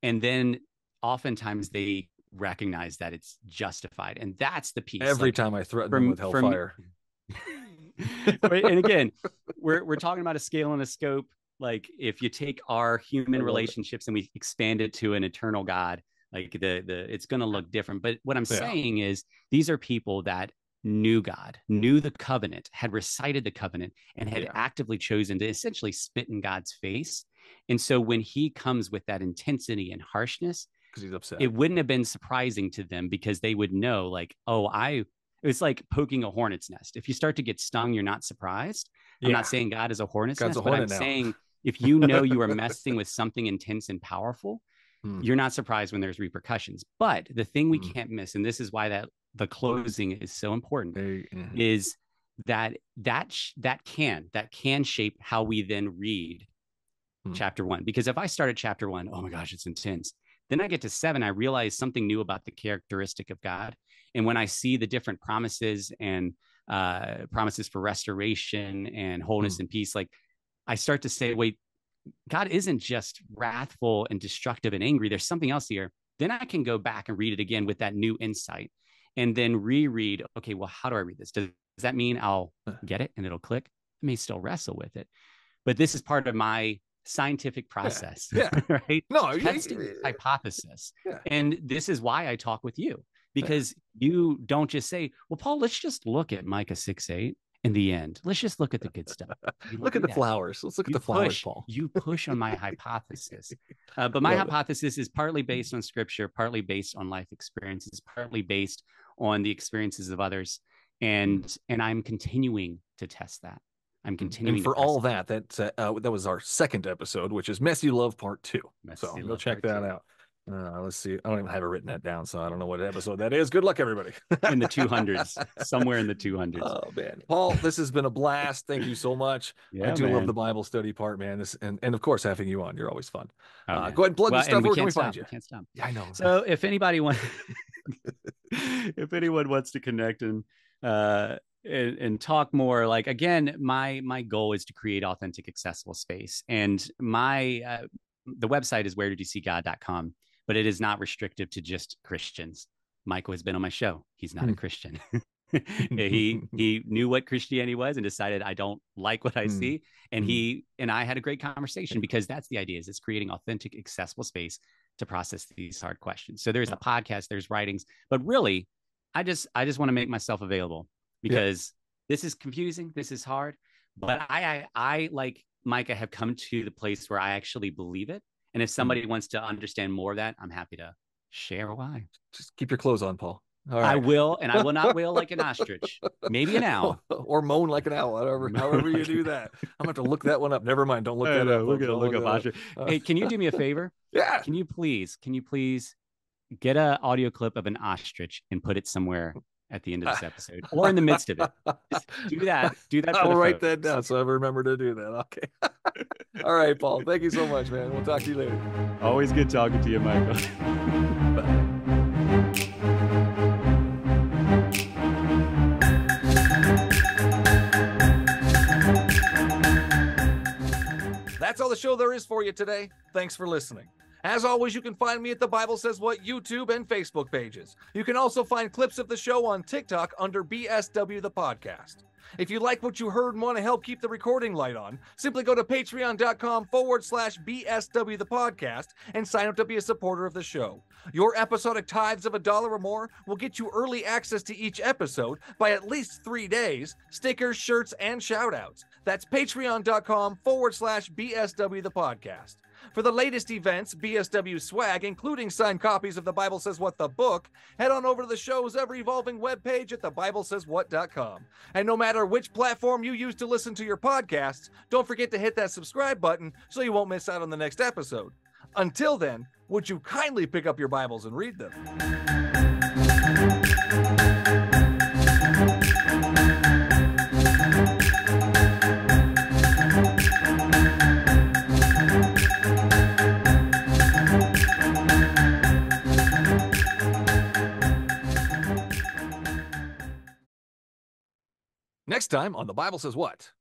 And then oftentimes they recognize that it's justified. And that's the piece. Every time I threaten them with hellfire. And again, we're talking about a scale and a scope. Like, if you take our human relationships and we expand it to an eternal God, like the it's going to look different. But what I'm saying is, these are people that knew God, knew the covenant, had recited the covenant, and had actively chosen to essentially spit in God's face. And so when he comes with that intensity and harshness, because he's upset, it wouldn't have been surprising to them, because they would know, like, it's like poking a hornet's nest. If you start to get stung, you're not surprised. I'm not saying God is a hornet's nest, but I'm saying if you know you are messing with something intense and powerful, you're not surprised when there's repercussions. But the thing we can't miss, and this is why the closing is so important, is that can shape how we then read chapter one. Because if I start at chapter one, oh my gosh, it's intense. Then I get to 7, I realize something new about the characteristic of God. And when I see the different promises and promises for restoration and wholeness and peace, like, I start to say, wait, God isn't just wrathful and destructive and angry. There's something else here. Then I can go back and read it again with that new insight, and then reread. Okay, well, how do I read this? Does that mean I'll get it and it'll click? I may still wrestle with it, but this is part of my scientific process, right? No, testing hypothesis. And this is why I talk with you, because you don't just say, well, Paul, let's just look at Micah 6:8 in the end. Let's just look at the good stuff. Look at the flowers. Let's look at the flowers, Paul. You push on my hypothesis. But my hypothesis is partly based on scripture, partly based on life experiences, partly based on the experiences of others. And I'm continuing to test that. I'm continuing. And for all that was our second episode, which is Messy Love Part 2. So go check that out. Let's see. I don't even have it written that down, so I don't know what episode that is. Good luck, everybody. In the 200s, somewhere in the 200s. Oh man, Paul, this has been a blast. Thank you so much. Yeah, I do love the Bible study part, man. This and of course having you on, you're always fun. Oh, go ahead and plug the stuff. Where can we find you? Can't stop. Yeah, I know. So if anybody wants, to connect and talk more, like, again, my goal is to create authentic, accessible space, and the website is wheredidyousseegod.com, but it is not restrictive to just Christians. Michael has been on my show. He's not a Christian. he knew what Christianity was and decided, I don't like what I see. And he and I had a great conversation, because that's the idea, is it's creating authentic, accessible space to process these hard questions. So there's a podcast, there's writings, but really, I just want to make myself available because this is confusing, this is hard, but I like Micah have come to the place where I actually believe it. And if somebody wants to understand more of that, I'm happy to share why. Just keep your clothes on, Paul. All right. I will, and I will not wail like an ostrich. Maybe an owl. Or moan like an owl, however you do that. I'm going to have to look that one up. Never mind. Don't look that up. We're going to look up ostrich. Hey, can you do me a favor? Yeah. Can you please get an audio clip of an ostrich and put it somewhere at the end of this episode or in the midst of it? Just do that. Do that. I'll write that down so I remember to do that. Okay. All right, Paul. Thank you so much, man. We'll talk to you later. Always good talking to you, Michael. Bye. That's all the show there is for you today. Thanks for listening. As always, you can find me at The Bible Says What YouTube and Facebook pages. You can also find clips of the show on TikTok under BSW the Podcast. If you like what you heard and want to help keep the recording light on, simply go to patreon.com/BSW the Podcast and sign up to be a supporter of the show. Your episodic tithes of $1 or more will get you early access to each episode by at least 3 days, stickers, shirts, and shoutouts. That's patreon.com/BSW the Podcast. For the latest events, BSW swag, including signed copies of The Bible Says What, the book, head on over to the show's ever-evolving webpage at thebiblesayswhat.com. And no matter which platform you use to listen to your podcasts, don't forget to hit that subscribe button so you won't miss out on the next episode. Until then, would you kindly pick up your Bibles and read them? Next time on The Bible Says What?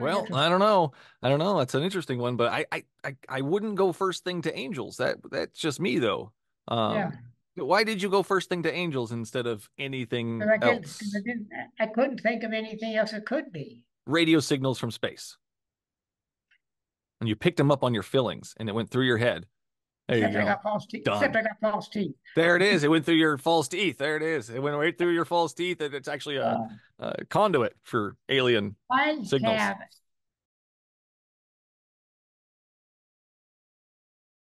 Well, I don't know. That's an interesting one, but I wouldn't go first thing to angels. That's just me though. Why did you go first thing to angels instead of anything else? I couldn't think of anything else it could be. Radio signals from space. And you picked them up on your fillings and it went through your head. There you go. Except I got false teeth. There it is. It went through your false teeth. There it is. It went right through your false teeth. And it's actually a conduit for alien signals.